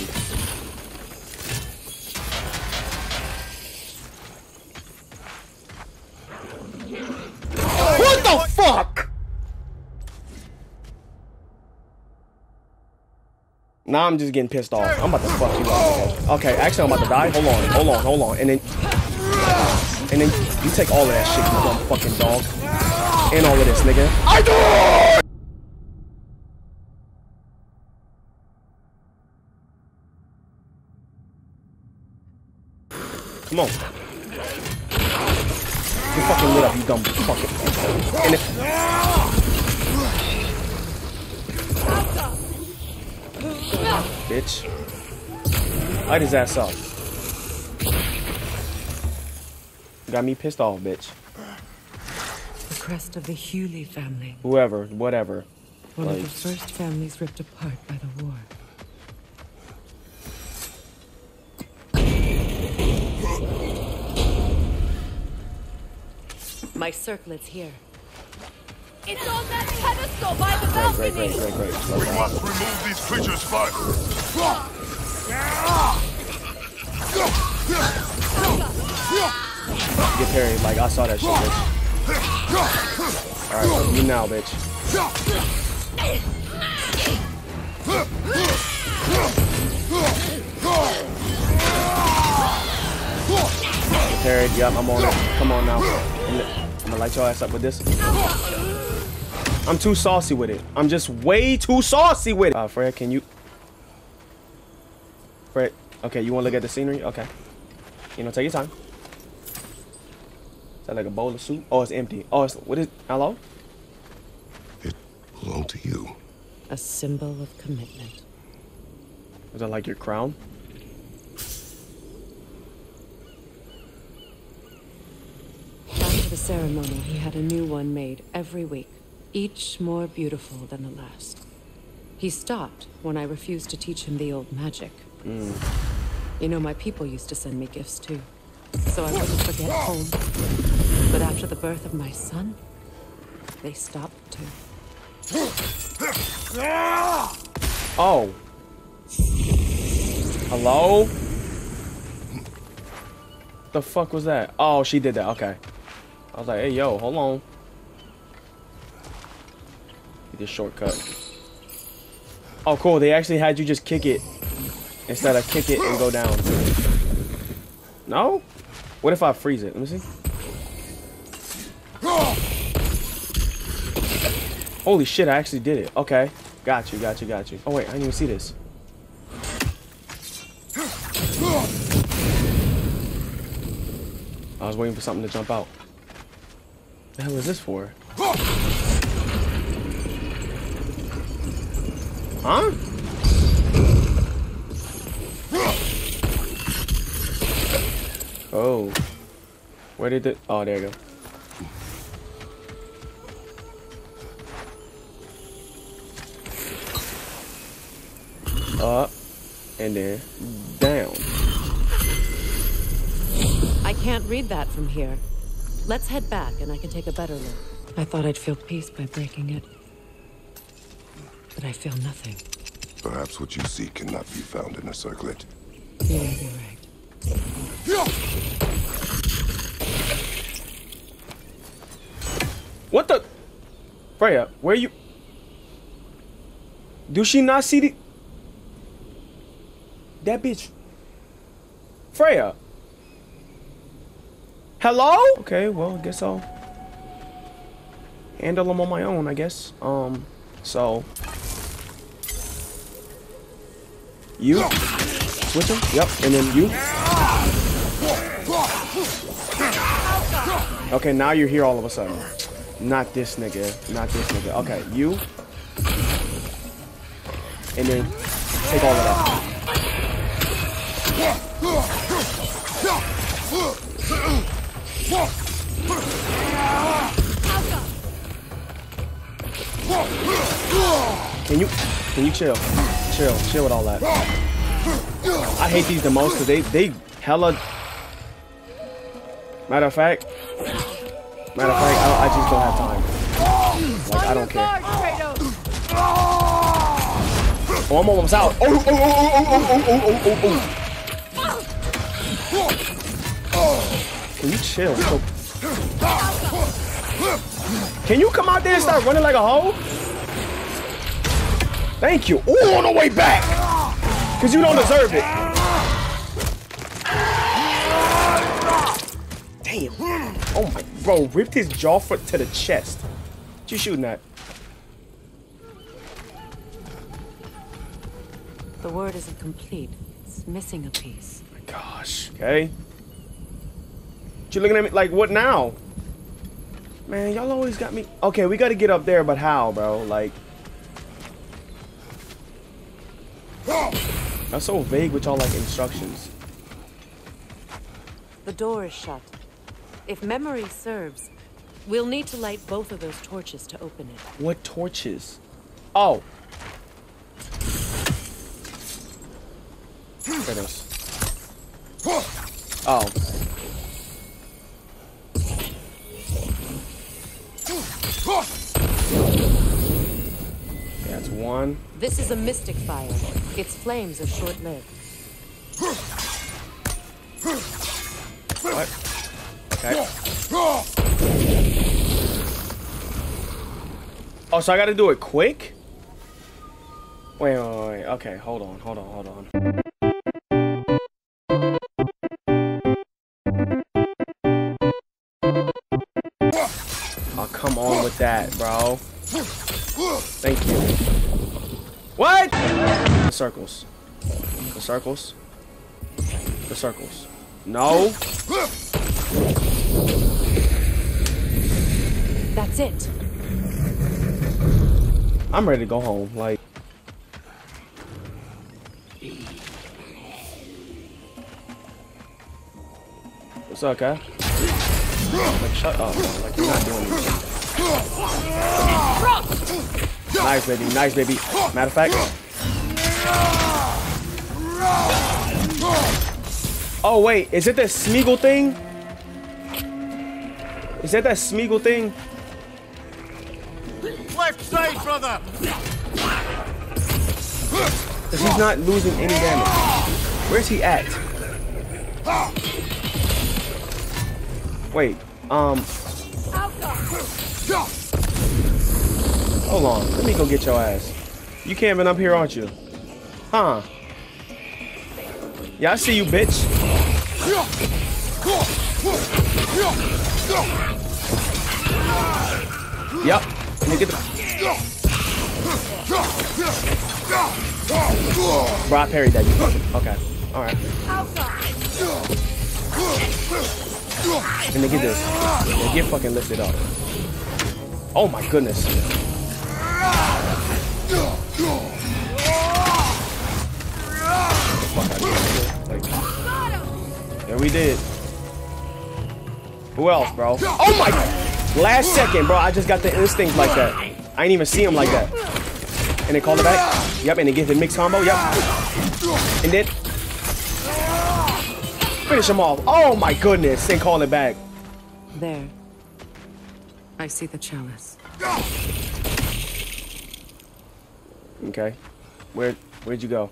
What the fuck? Now I'm just getting pissed off. I'm about to fuck you up. Okay, actually I'm about to die. Hold on, hold on, hold on, and then and then you take all of that shit, you dumb fucking dog. And all of this, nigga. I do. Come on. You fucking lit up, you dumb fucking. And if bitch, light his ass up. Got me pissed off, bitch. Crest of the Hewley family. Whoever, whatever. One like. Of the first families ripped apart by the war. My circlet's here. It's on that pedestal by the balcony. Great, great, great, great, great. We must remove these creatures' fire. Get parried, like I saw that shit, bitch. Alright, you now, bitch. Parry, yep, I'm on it. Come on now. I'm gonna light your ass up with this. I'm too saucy with it. I'm just way too saucy with it. Uh, Freya, can you... Freya, okay, you wanna look at the scenery? Okay. You know, take your time. Is that like a bowl of soup? Oh, it's empty. Oh, it's, what is, hello? It belonged to you. A symbol of commitment. Is that like your crown? After the ceremony, he had a new one made every week, each more beautiful than the last. He stopped when I refused to teach him the old magic. Mm. You know, my people used to send me gifts too. So I wouldn't forget home. But after the birth of my son, they stopped too. Oh. Hello? The fuck was that? Oh, she did that. Okay. I was like, hey, yo, hold on. Get this shortcut. Oh, cool. They actually had you just kick it instead of kick it and go down. No? What if I freeze it? Let me see. Holy shit, I actually did it. Okay. Got you, got you, got you. Oh, wait, I didn't even see this. I was waiting for something to jump out. What the hell is this for? Huh? Oh, where did it? Oh, there you go. Up and then down. I can't read that from here. Let's head back and I can take a better look. I thought I'd feel peace by breaking it, but I feel nothing. Perhaps what you seek cannot be found in a circlet. Yeah, you're right. What the? Freya, where you? Do she not see the... That bitch. Freya. Hello? Okay, well, I guess I'll handle them on my own, I guess. Um, so. You. Switch him. Yep, and then you. Okay, now you're here all of a sudden. Not this nigga. Not this nigga. Okay, you. And then take all of that. Can you can you chill? Chill. Chill with all that. I hate these the most because they, they hella... Matter of fact... Matter of fact, I, I just don't have time. Like, I don't care. Oh, I'm almost out. Oh, oh, oh, oh, oh, oh, oh, oh, oh. Can you chill? Can you come out there and start running like a hoe? Thank you. Oh, on the way back. Because you don't deserve it. Damn. Oh my, bro, ripped his jaw foot to the chest. What you shooting at? The word isn't complete. It's missing a piece. Oh my gosh. Okay. What you looking at me like what now? Man, y'all always got me. Okay, we gotta get up there, but how, bro? Like. That's so vague with y'all like instructions. The door is shut. If memory serves, we'll need to light both of those torches to open it. What torches? Oh. There it is. Oh. That's one. This is a mystic fire. Its flames are short-lived. What? Okay. Oh, so I gotta do it quick? Wait, wait, wait, wait. Okay, hold on, hold on, hold on. Oh, come on with that, bro. Thank you. What? The circles. The circles. The circles. No. That's it. I'm ready to go home. Like, what's up, guy? Like, shut up. Man. Like, you're not doing anything. Nice, baby. Nice, baby. Matter of fact. Oh wait, is it the Smeagol thing? Is that that Smeagol thing? Left side, brother! Because he's not losing any damage. Where's he at? Wait, um... hold on, let me go get your ass. You camping up here, aren't you? Huh. Yeah, I see you, bitch. Yep. Let me get the... Bro, I parried that. Okay. Alright. And they get this. They get fucking lifted up. Oh my goodness. Like, yeah, we did. Who else, bro? Oh my! Last second, bro. I just got the instinct like that. I ain't even see him like that. And they call it back. Yep, and they get the mixed combo. Yep. And then finish him off. Oh my goodness! And call it back. There. I see the chalice. Okay. Where? Where'd you go?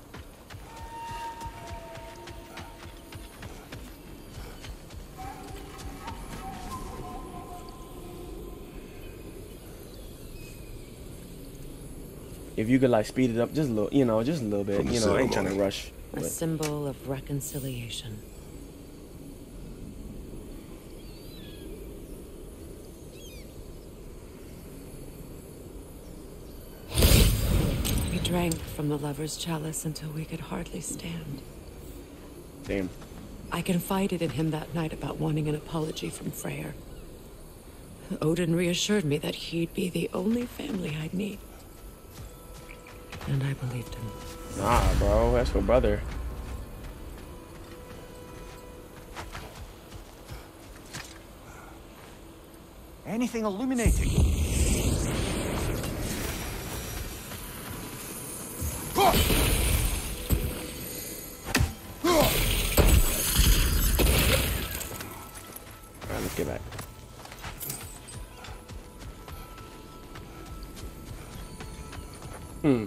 if you could like speed it up just a little, you know, just a little bit, you know, I ain't trying to rush. A symbol of reconciliation. We drank from the lover's chalice until we could hardly stand. Damn. I confided in him that night about wanting an apology from Freyr. Odin reassured me that he'd be the only family I'd need. And I believed him. Nah, bro, that's for brother. Anything illuminating? Alright, let's get back. Hmm.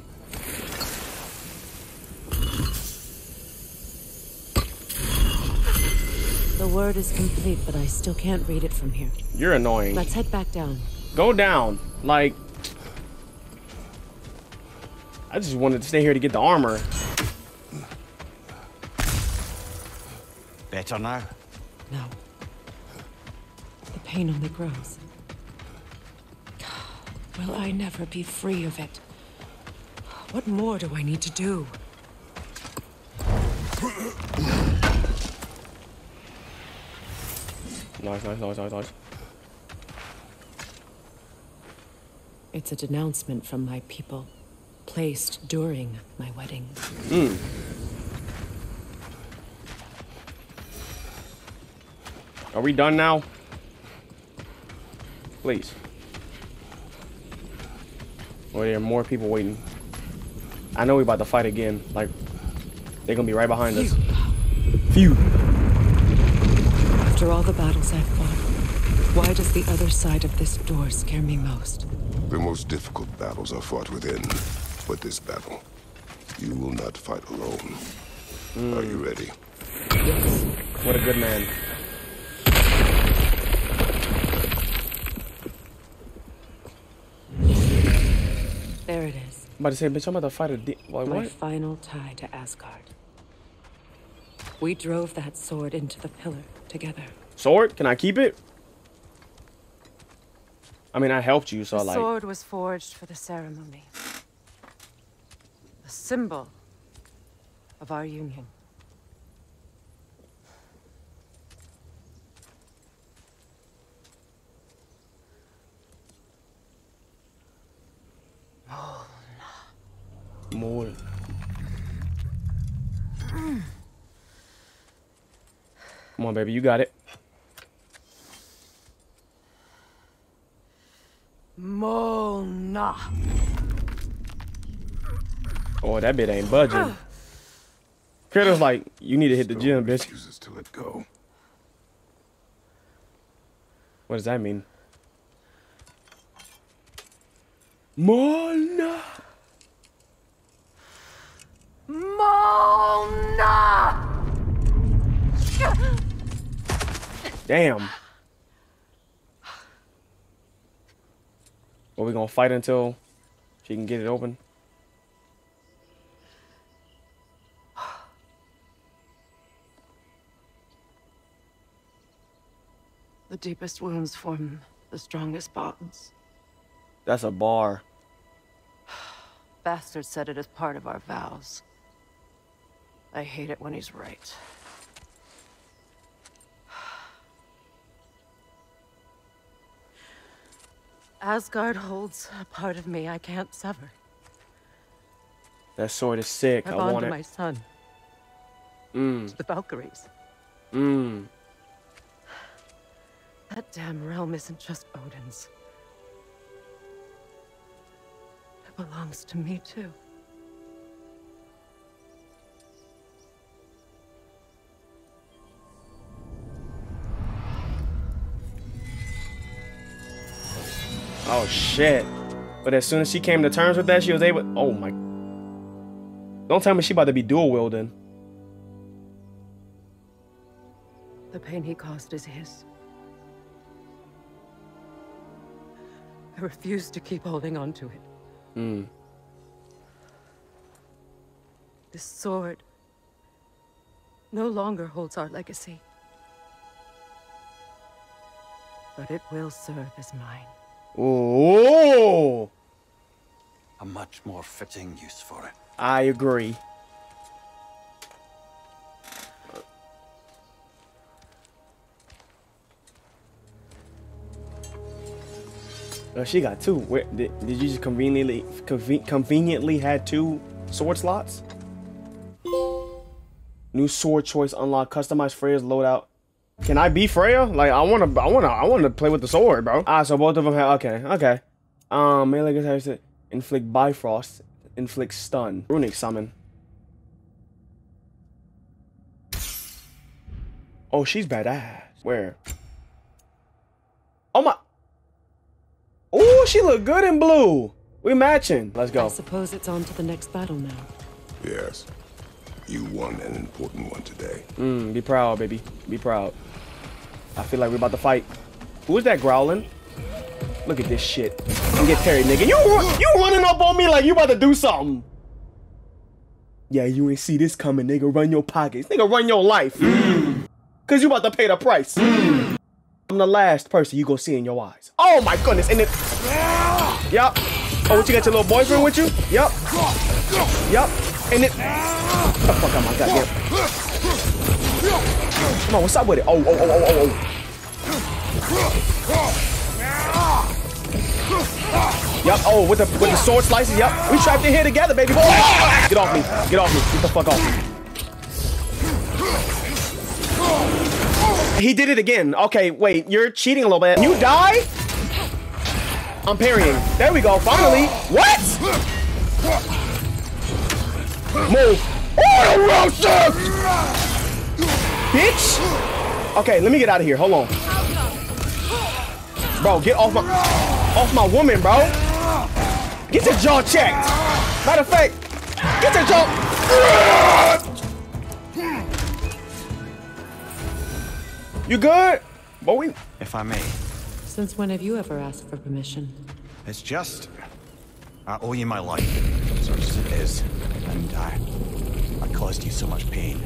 The word is complete, but I still can't read it from here. You're annoying. Let's head back down. Go down. Like, I just wanted to stay here to get the armor. Better now? No. The pain only grows. Will I never be free of it? What more do I need to do? Nice, nice, nice, nice, nice. It's a denouncement from my people, placed during my wedding. Mm. Are we done now? Please. Or there are more people waiting. I know we're about to fight again. Like, they're gonna be right behind Phew. us. Phew. After all the battles I've fought, why does the other side of this door scare me most? The most difficult battles are fought within, but this battle, you will not fight alone. Mm. Are you ready? Yes. What a good man. There it is. I'm about to say, bitch, I'm about to fight a di- Why, My what? final tie to Asgard. We drove that sword into the pillar together. Sword? Can I keep it? I mean, I helped you, so the like... The sword was forged for the ceremony. A symbol of our union. Molna. Molna. Come on, baby, you got it. Molna. Oh, that bit ain't budging. Kratos like, you need to hit the gym, bitch. Refuses to let go. What does that mean? Molna. Molna. Damn. Are we gonna fight until she can get it open? The deepest wounds form the strongest bonds. That's a bar. Bastard said it as part of our vows. I hate it when he's right. Asgard holds a part of me I can't sever. That sword is sick. I, I want it. My son. Mm. To the Valkyries. Mm. That damn realm isn't just Odin's. It belongs to me too. Oh shit. But as soon as she came to terms with that, she was able... Oh my... Don't tell me she about to be dual wielding. The pain he caused is his. I refuse to keep holding on to it. Mm. This sword no longer holds our legacy. But it will serve as mine. Oh! A much more fitting use for it. I agree. Oh, she got two. Where, did, did you just conveniently conven conveniently had two sword slots? New sword choice unlocked. Customize Freya's loadout. Can I be Freya? Like, I wanna, I wanna, I wanna play with the sword, bro. Ah, so both of them have. Okay, okay. Um, melee attacks to inflict Bifrost, inflict stun, runic summon. Oh, she's badass. Where? Oh my. Oh, she look good in blue. We matching. Let's go. I suppose it's on to the next battle now. Yes. You won an important one today. Mm, be proud, baby. Be proud. I feel like we're about to fight. Who is that growling? Look at this shit. And get Terry, nigga. You you running up on me like you about to do something. Yeah, you ain't see this coming, nigga. Run your pockets. Nigga, run your life. Mm. Cause you about to pay the price. Mm. I'm the last person you gonna see in your eyes. Oh my goodness. And it. Yup. Oh, what, you got your little boyfriend with you? Yup. Yup. And it. The fuck out my goddamn. Come on, what's up with it? Oh, oh, oh, oh, oh. Yup, oh, with the with the sword slices, yup. We trapped in here together, baby. Oh, get off me. Get off me. Get the fuck off me. He did it again. Okay, wait, you're cheating a little bit. You die? I'm parrying. There we go, finally. What? Move. Oh, roaster! Bitch! Okay, let me get out of here. Hold on. Bro, get off my off my woman, bro. Get your jaw checked. Matter of fact, get your jaw. You good? Boy? If I may. Since when have you ever asked for permission? It's just I owe you my life. As it is. And I I caused you so much pain,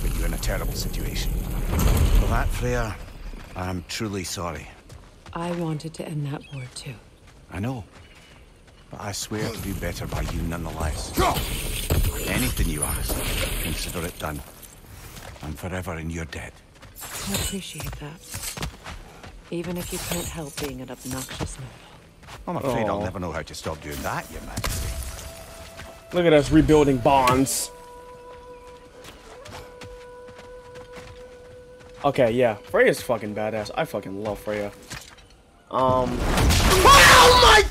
but you're in a terrible situation. For that, Freya, I am truly sorry. I wanted to end that war too. I know, but I swear to do better by you nonetheless. Anything you ask, consider it done. I'm forever in your debt. I appreciate that. Even if you can't help being an obnoxious noble. I'm afraid Aww. I'll never know how to stop doing that, Your Majesty. Look at us rebuilding bonds. Okay, yeah. Freya's fucking badass. I fucking love Freya. Um. Oh my!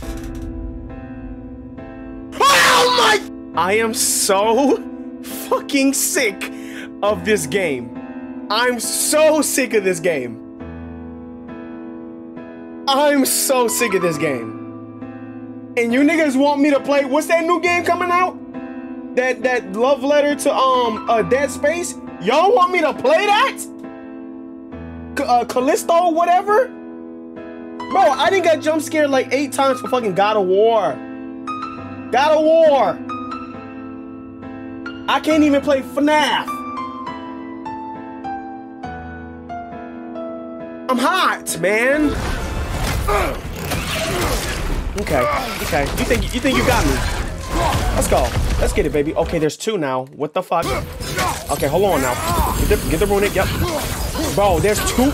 Oh my! I am so fucking sick of this game. I'm so sick of this game. I'm so sick of this game. And you niggas want me to play? What's that new game coming out? That that love letter to um uh, Dead Space? Y'all want me to play that? Uh, Callisto, whatever? Bro, I didn't got jump scared like eight times for fucking God of War. God of War. I can't even play F NAF. I'm hot, man. Okay, okay. You think you think you got me? Let's go. Let's get it, baby. Okay, there's two now. What the fuck? Okay, hold on now. Get the, get the runic. Yep. Bro, there's two.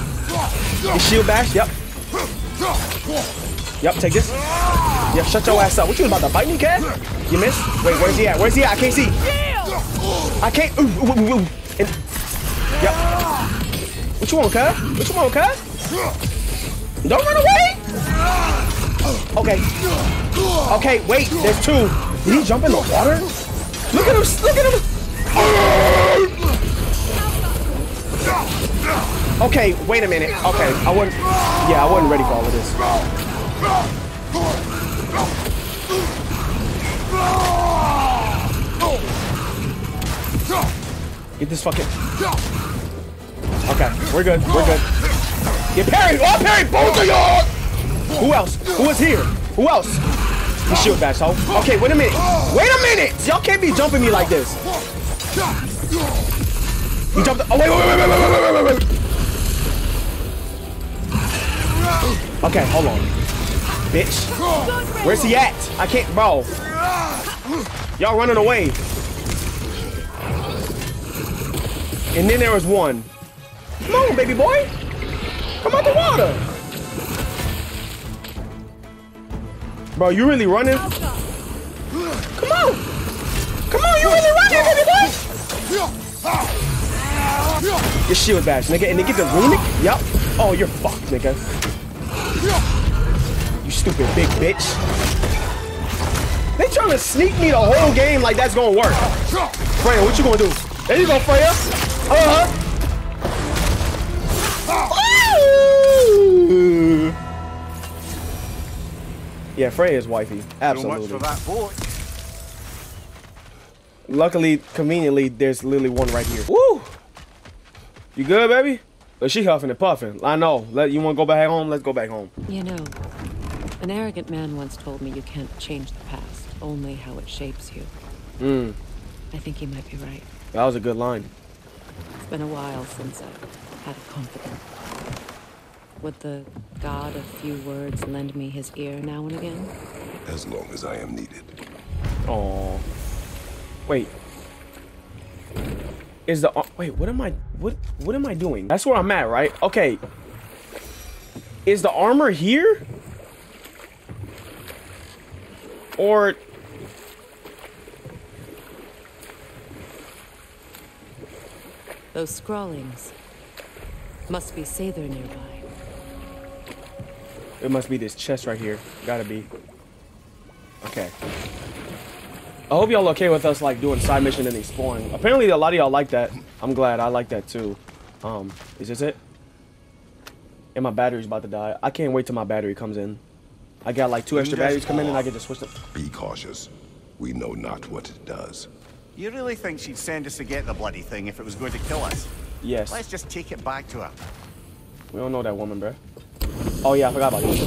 The shield bash. Yep. Yep, take this. Yep, shut your ass up. What you about to bite me, cat? You missed? Wait, where's he at? Where's he at? I can't see. I can't. Ooh, ooh, ooh, ooh. And, yep. What you want, cat? What you want, cat? Don't run away. Okay. Okay, wait. There's two. Did he jump in the water? Look at him. Look at him. Oh! Okay, wait a minute. Okay, I wasn't. Yeah, I wasn't ready for all of this. Get this fucking. Okay, we're good. We're good. Get parried. Oh, parried both of y'all. Who else? Who is here? Who else? The shield bash, ho. Okay, wait a minute. Wait a minute! Y'all can't be jumping me like this. He jumped. Oh, wait, wait, wait, wait, wait, wait, wait, wait, wait. Okay, hold on. Bitch. Where's he at? I can't, bro. Y'all running away. And then there was one. Come on, baby boy. Come out the water. Bro, you really running? Come on. Come on, you really running, baby boy. Your shield bash, nigga. And they get the runic? Yup. Oh, you're fucked, nigga. You stupid big bitch. They trying to sneak me the whole game like that's gonna work. Freya, what you gonna do? There you go, Freya. Uh-huh. Ooh. Yeah, Freya's wifey. Absolutely. For that boy. Luckily, conveniently, there's literally one right here. Woo! You good, baby? But she huffing and puffing. I know. Let you want to go back home? Let's go back home. You know, an arrogant man once told me you can't change the past, only how it shapes you. Hmm. I think he might be right. That was a good line. It's been a while since I've had a confidant. Would the god of few words lend me his ear now and again? As long as I am needed. Oh. Wait. Is the... Wait, what am I... What What am I doing? That's where I'm at, right? Okay. Is the armor here? Or... Those scrawlings. Must be Sather nearby. It must be this chest right here. Gotta be. Okay. I hope y'all okay with us like doing side mission and exploring. Apparently a lot of y'all like that. I'm glad I like that too. Um, is this it? And my battery's about to die. I can't wait till my battery comes in. I got like two extra batteries come in and I get to switch them. Be cautious. We know not what it does. You really think she'd send us to get the bloody thing if it was going to kill us? Yes. Let's just take it back to her. We don't know that woman, bruh. Oh yeah, I forgot about this.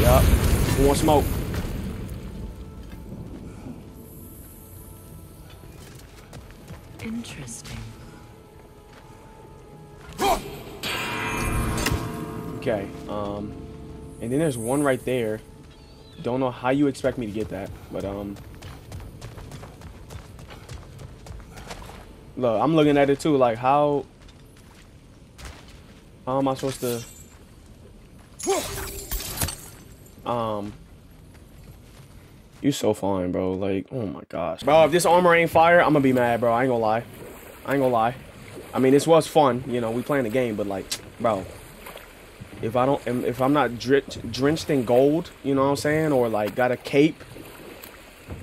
Yeah. Who wants smoke? Interesting. Okay. Um. And then there's one right there. Don't know how you expect me to get that, but um. Look, I'm looking at it too. Like how? How am I supposed to? Um, you so fine, bro. Like, oh my gosh, bro. If this armor ain't fire, I'm gonna be mad, bro. I ain't gonna lie. I ain't gonna lie. I mean, this was fun. You know, we playing the game, but like, bro, if I don't, if I'm not drenched, drenched in gold, you know what I'm saying, or like got a cape,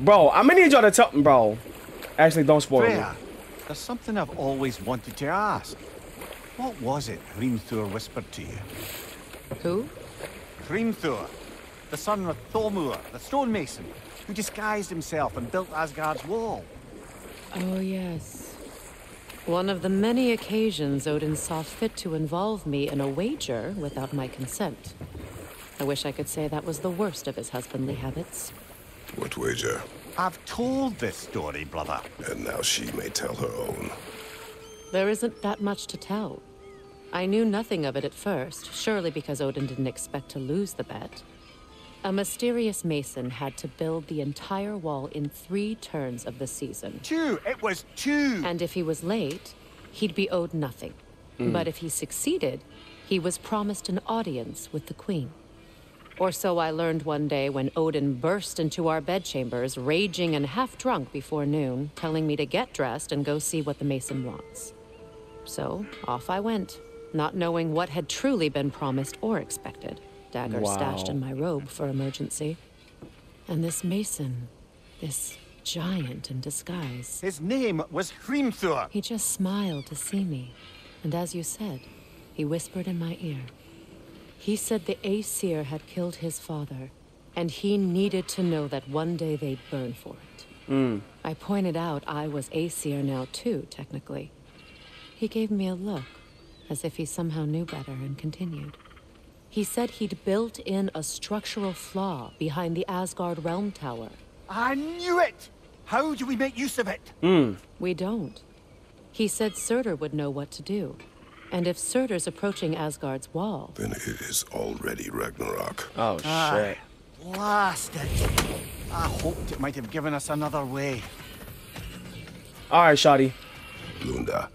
bro. I'm gonna need y'all to tell, bro. Actually, don't spoil Freya, me. There's something I've always wanted to ask. What was it Hrimthur whispered to you? Who? Hrimthur, the son of Thormur, the stonemason, who disguised himself and built Asgard's wall. Oh, yes. One of the many occasions Odin saw fit to involve me in a wager without my consent. I wish I could say that was the worst of his husbandly habits. What wager? I've told this story, brother. And now she may tell her own. There isn't that much to tell. I knew nothing of it at first, surely because Odin didn't expect to lose the bet. A mysterious mason had to build the entire wall in three turns of the season. Two! It was two! And if he was late, he'd be owed nothing. Mm. But if he succeeded, he was promised an audience with the queen. Or so I learned one day when Odin burst into our bedchambers, raging and half-drunk before noon, telling me to get dressed and go see what the mason wants. So, off I went. Not knowing what had truly been promised or expected. Dagger wow. stashed in my robe for emergency. And this mason, this giant in disguise. His name was Hrimthur. He just smiled to see me. And as you said, he whispered in my ear. He said the Aesir had killed his father, and he needed to know that one day they'd burn for it. Mm. I pointed out I was Aesir now too, technically. He gave me a look. As if he somehow knew better and continued. He said he'd built in a structural flaw behind the Asgard Realm Tower. I knew it! How do we make use of it? Mm. We don't. He said Surtur would know what to do. And if Surtur's approaching Asgard's wall... Then it is already Ragnarok. Oh, shit. Ah, blasted. I hoped it might have given us another way. All right, Shadi. Lunda.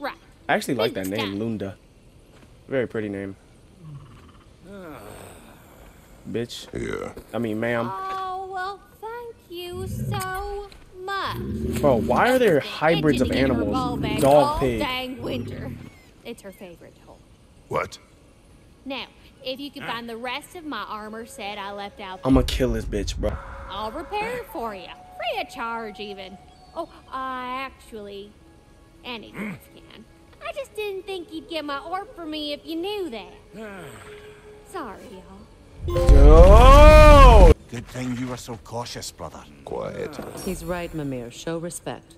Right. I actually like that name, Lunda. Very pretty name. Bitch. Yeah. I mean, ma'am. Oh, well, thank you so much. Bro, why are there hybrids of animals? Dog, pig. Dang winter. It's her favorite hole. What? Now, if you can find the rest of my armor set I left out there, I'm gonna kill this bitch, bro. I'll repair it for you. Free of charge, even. Oh, I uh, actually... anything can. I just didn't think you'd get my orb for me if you knew that. Sorry, y'all. Oh! Good thing you were so cautious, brother. Quiet. He's right, Mimir. Show respect.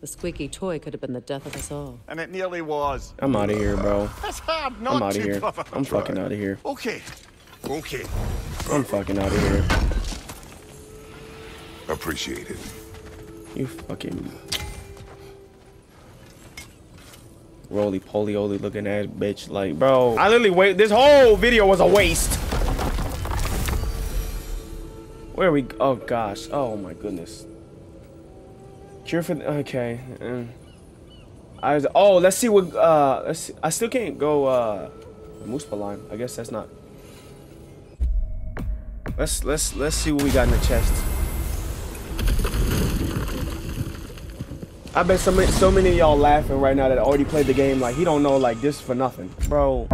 The squeaky toy could have been the death of us all. And it nearly was. I'm out of here, bro. That's hard not I'm out of here. Brother. I'm fucking out of here. Okay. Okay. I'm fucking out of here. Appreciate it. You fucking... roly-poly-oly looking ass bitch, like, bro. I literally wait. This whole video was a waste. Where are we? Oh gosh. Oh my goodness. Cure for the, okay. Mm. I was, oh, let's see what. Uh, let's see. I still can't go. Uh, Muspelheim. I guess that's not. Let's let's let's see what we got in the chest. I bet so many, so many of y'all laughing right now that already played the game like he don't know like this for nothing. Bro.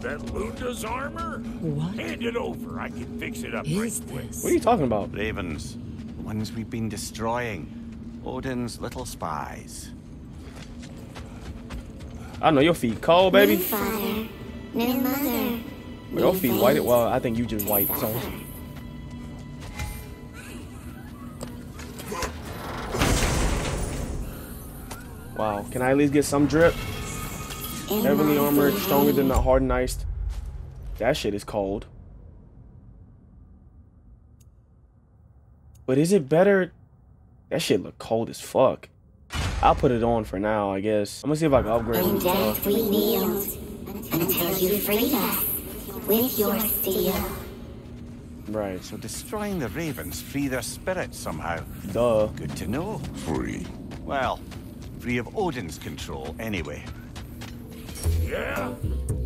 That Lunda's armor? What? Hand it over. I can fix it up right quick. What are you talking about? Ravens. The ones we've been destroying. Odin's little spies. I know your feet cold, baby. No father, no mother. Your feet white? Well, I think you just white, so. Wow, can I at least get some drip? Heavily armored, stronger than the hardened ice. That shit is cold. But is it better? That shit look cold as fuck. I'll put it on for now, I guess. I'm gonna see if I can upgrade. In death we kneeled until you freed us. With your steel. Right. So destroying the ravens free their spirits somehow. Duh. Good to know. Free. Well, free of Odin's control anyway. Yeah.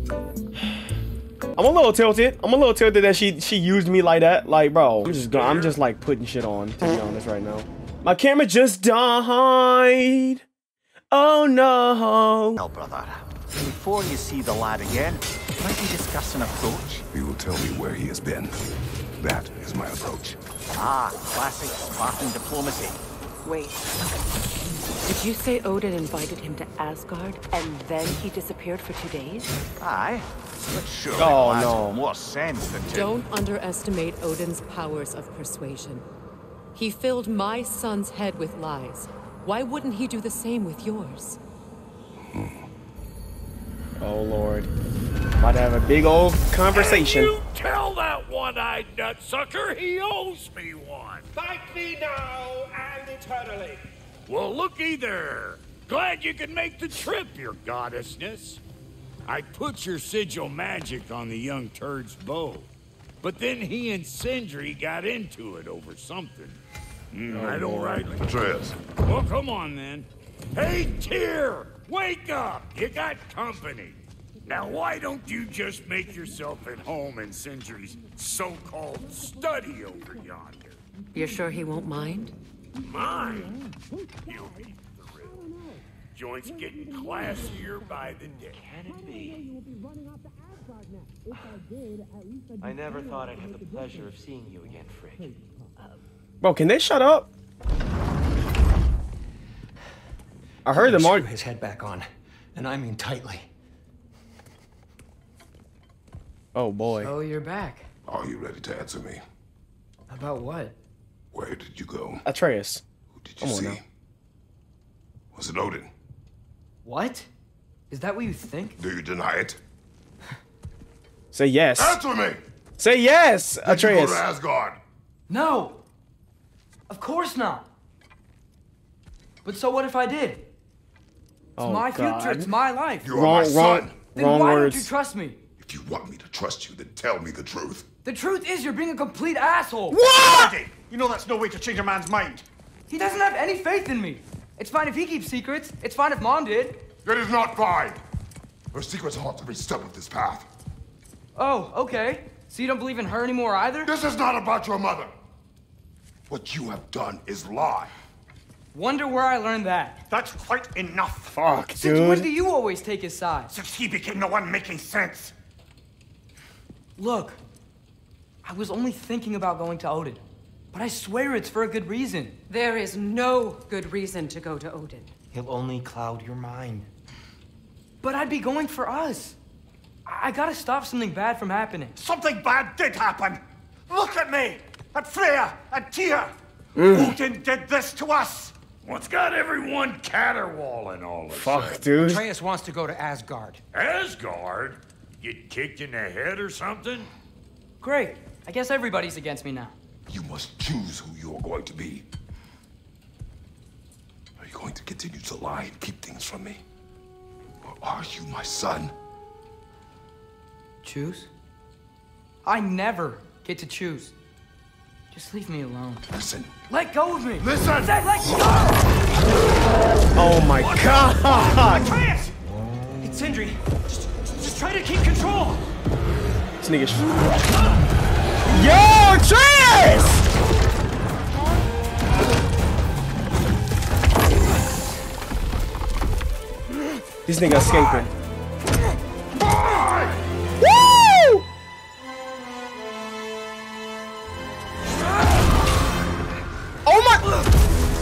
I'm a little tilted. I'm a little tilted that she she used me like that. Like, bro, I'm just I'm just like putting shit on. To be honest, right now, my camera just died. Oh no. No, brother. Before you see the lad again, might we discuss an approach? He will tell me where he has been. That is my approach. Ah, classic Spartan diplomacy. Wait. Did you say Odin invited him to Asgard, and then he disappeared for two days? Aye. But sure, oh, it no. more sense than to... Don't underestimate Odin's powers of persuasion. He filled my son's head with lies. Why wouldn't he do the same with yours? Hmm. Oh Lord, about to have a big old conversation. And you tell that one-eyed nutsucker he owes me one. Fight me now and eternally. Well, looky there. Glad you could make the trip, your goddessness. I put your sigil magic on the young turd's bow, but then he and Sindri got into it over something. Mm, I don't rightly. Atreus. Well, come on then. Hey, Tyr! Wake up! You got company. Now why don't you just make yourself at home in Sindri's so-called study over yonder? You're sure he won't mind? Mind? You eat the rib. Joint's getting classier by the day. Can it be? I never thought I'd have the pleasure of seeing you again, Freyr. Um, Bro, can they shut up? I heard them all. His head back on, and I mean tightly. Oh boy. Oh, so you're back. Are you ready to answer me? About what? Where did you go? Atreus. Who did you Come see? Was it Odin? What? Is that what you think? Do you deny it? Say yes. Answer me! Say yes, Did Atreus. You go to Asgard? No. Of course not. But so what if I did? It's oh, my God. future. It's my life. You are wrong, my son. Wrong, then wrong why words. don't you trust me? If you want me to trust you, then tell me the truth. The truth is you're being a complete asshole. What? You know that's no way to change a man's mind. He doesn't have any faith in me. It's fine if he keeps secrets. It's fine if Mom did. That is not fine. Her secrets haunt every step of this path. Oh, okay. So you don't believe in her anymore either? This is not about your mother. What you have done is lie. Wonder where I learned that. That's quite enough. Fuck, Since dude. When do you always take his side? Since he became the one making sense. Look, I was only thinking about going to Odin, but I swear it's for a good reason. There is no good reason to go to Odin. He'll only cloud your mind. But I'd be going for us. I gotta stop something bad from happening. Something bad did happen. Look at me, at Freya, at Tyr. Mm. Odin did this to us. What's got everyone caterwauling all of us? Fuck, dude. Atreus wants to go to Asgard. Asgard? Get kicked in the head or something? Great. I guess everybody's against me now. You must choose who you're going to be. Are you going to continue to lie and keep things from me? Or are you my son? Choose? I never get to choose. Just leave me alone. Listen. Let go of me. Listen. I said let go! Oh my what? God! Atreus! It's Sindri. Just, just try to keep control. This nigga's. Yo, Atreus! This nigga escaping. Woo! Oh my!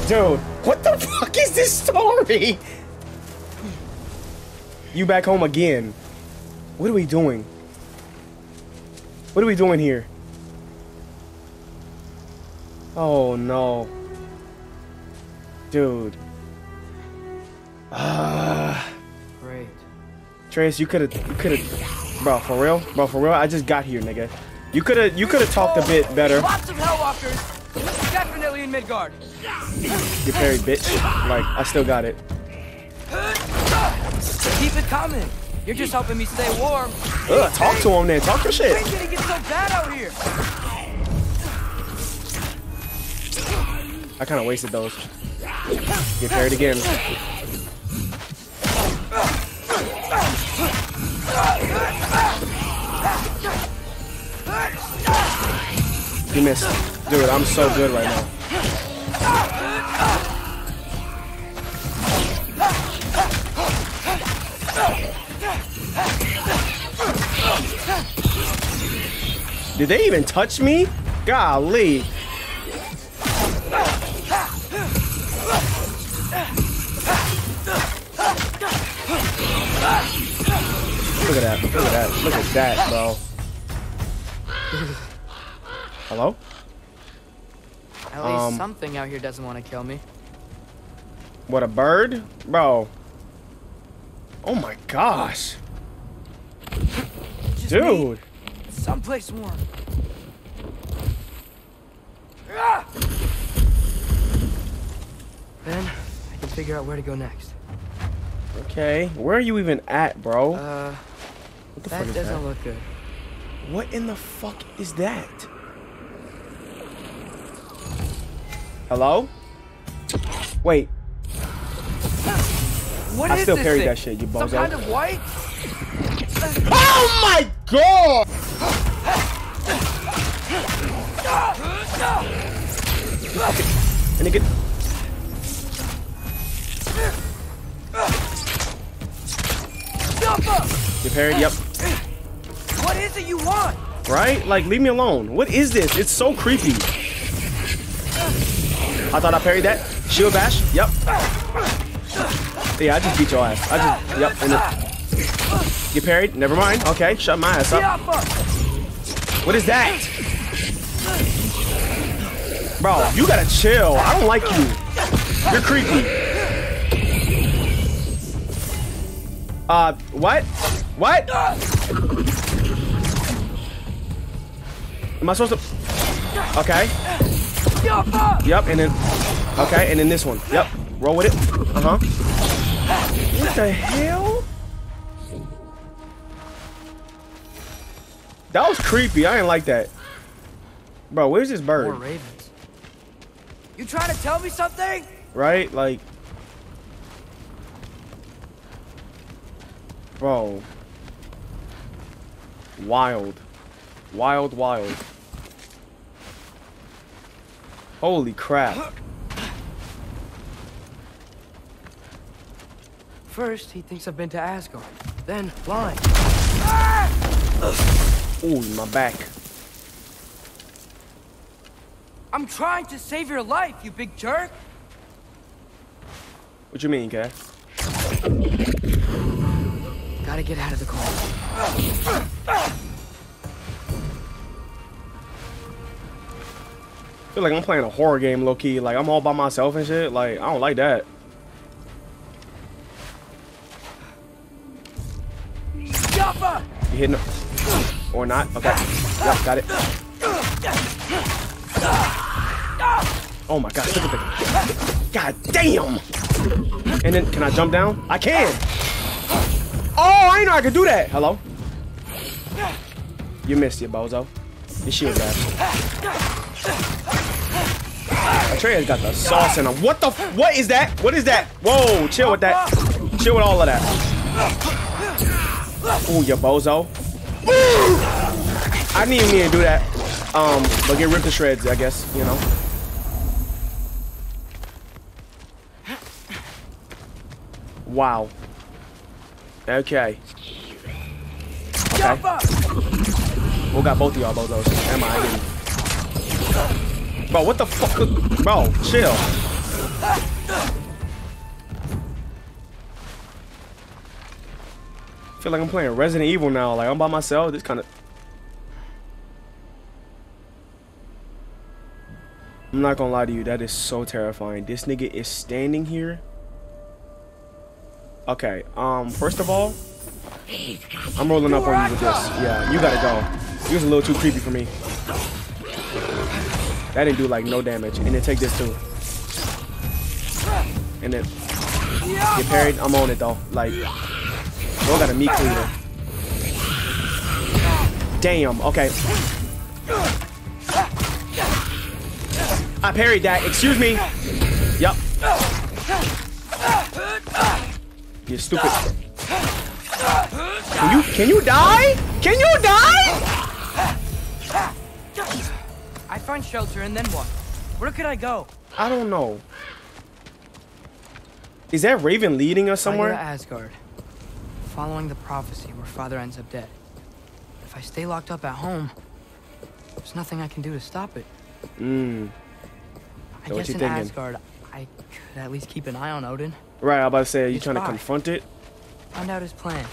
Dude, what the fuck is this story? You back home again? What are we doing? What are we doing here? Oh no, dude. Ah. Uh, Great. Trace, you could have, you could have, bro. For real, bro. For real, I just got here, nigga. You could have, you could have talked a bit better. Lots of hellwalkers, definitely in Midgard. Get buried, bitch. Like, I still got it. Keep it coming. You're just helping me stay warm. Ugh, talk to him, then. Talk your shit. It's gonna get so bad out here. I kind of wasted those. Get buried again. You missed. Dude, I'm so good right now. Did they even touch me? Golly. Look at that, look at that, look at that, bro. Hello? At least um, something out here doesn't want to kill me. What, a bird? Bro. Oh my gosh. Just Dude. Someplace warm. Then I can figure out where to go next. Okay, where are you even at, bro? Uh, what the that fuck is doesn't that? look good. What in the fuck is that? Hello? Wait. What I is still this parried thing? that shit, you bozo. Some kind of white? Oh my God! And it get. You parried? Yep. What is it you want? Right? Like, leave me alone. What is this? It's so creepy. I thought I parried that. Shield bash? Yep. Yeah, I just beat your ass. I just. Yep. And then, you parried? Never mind. Okay, shut my ass up. What is that? Bro, you gotta chill. I don't like you. You're creepy. Uh, what? What? Am I supposed to? Okay. Yep, and then. Okay, and then this one. Yep. Roll with it. Uh huh. What the hell? That was creepy. I didn't like that. Bro, where's this bird? More ravens. You trying to tell me something? Right? Like. Bro. Wild. Wild, wild. Holy crap. First, he thinks I've been to Asgard. Then, blind. Ah! Ooh, my back. I'm trying to save your life, you big jerk. What you mean, Cat? Gotta get out of the cold. I feel like I'm playing a horror game low-key. Like, I'm all by myself and shit. Like, I don't like that. Yoppa! You hitting him? Or not? Okay. Yep, got it. Oh my gosh, look at the... God damn! And then, can I jump down? I can! Oh, I didn't know I could do that! Hello? You missed you, bozo. Your shield guy. Atreus got the sauce in him. What the f- What is that? What is that? Whoa, chill with that. Chill with all of that. Ooh, you bozo. Ooh! I didn't even do that. Um, but get ripped to shreds, I guess, you know. Wow. Okay. Okay. We got both of y'all bozos. Am I? I didn't. Bro, what the fuck? Bro, chill. I feel like I'm playing Resident Evil now. Like, I'm by myself. This kind of... I'm not gonna lie to you. That is so terrifying. This nigga is standing here. Okay, um, first of all, I'm rolling up on you with this. Yeah, you gotta go. You're a little too creepy for me. That didn't do like no damage. And then take this too. And then get parried. I'm on it though. Like, bro, I got a meat cleaner. Damn. Okay. I parried that. Excuse me. Yup. You stupid. Can you can you die? Can you die? I find shelter and then what? Where could I go? I don't know. Is that Raven leading us somewhere? I go to Asgard, following the prophecy where Father ends up dead. If I stay locked up at home, there's nothing I can do to stop it. Mm. I guess in Asgard, I could at least keep an eye on Odin. Right, I was about to say, are you trying to confront it? Find out his plan.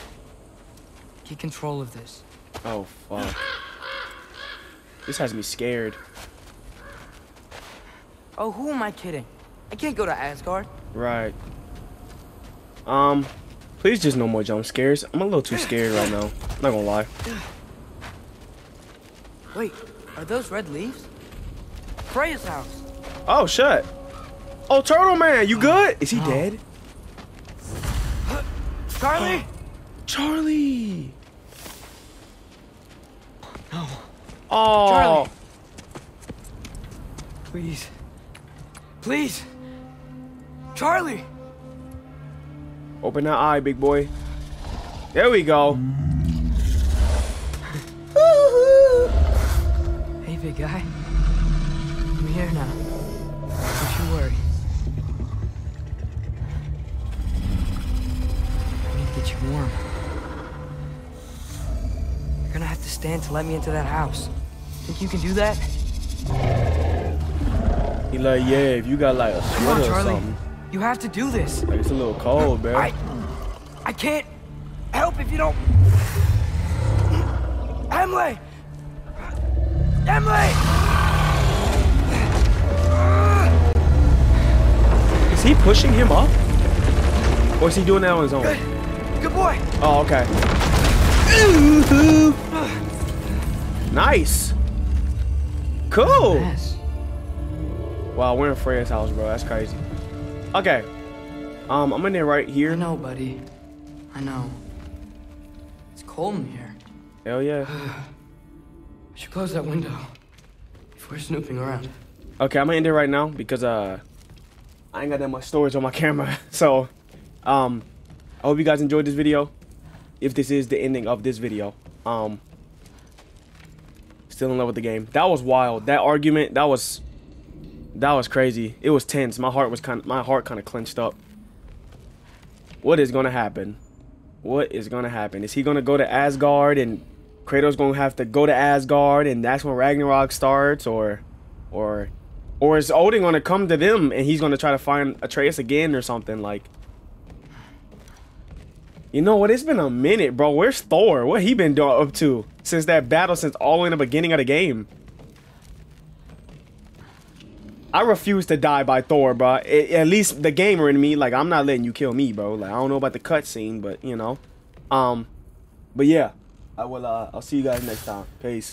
Get control of this. Oh, fuck. This has me scared. Oh, who am I kidding? I can't go to Asgard. Right. Um, please just no more jump scares. I'm a little too scared right now. I'm not gonna lie. Wait, are those red leaves? Freya's house. Oh, shit. Oh, Turtle Man, you good? Is he oh. dead? Charlie? Charlie! No. Oh, Charlie. Please. Please. Charlie. Open that eye, big boy. There we go. Hey, big guy. I'm here now. Don't you worry. I need to get you warm. You're gonna have to stand to let me into that house. Think you can do that? He like, yeah, if you got like a sweater on, or something. You have to do this. Like, it's a little cold, man. I, I can't help if you don't. Emily! Emily! Is he pushing him up? Or is he doing that on his own? Good boy. Oh, okay. Nice. Cool. Nice. Wow, we're in Freya's house, bro. That's crazy. Okay. Um, I'm in there right here. I know, buddy. I know. It's cold in here. Hell yeah. I should close that window if we're snooping around. Okay, I'm gonna end it right now because uh, I ain't got that much storage on my camera. So, um, I hope you guys enjoyed this video. If this is the ending of this video, um, still in love with the game. That was wild. That argument. That was, that was crazy. It was tense. My heart was kind of, my heart kind of clenched up. What is gonna happen? What is gonna happen? Is he gonna go to Asgard and Kratos gonna have to go to Asgard, and that's when Ragnarok starts, or, or. Or is Odin gonna come to them and he's gonna try to find Atreus again or something? Like, you know what? It's been a minute, bro. Where's Thor? What he been doing up to since that battle? Since all in the beginning of the game. I refuse to die by Thor, bro. It, at least the gamer in me, like, I'm not letting you kill me, bro. Like, I don't know about the cutscene, but you know. Um, but yeah, I will. Uh, I'll see you guys next time. Peace.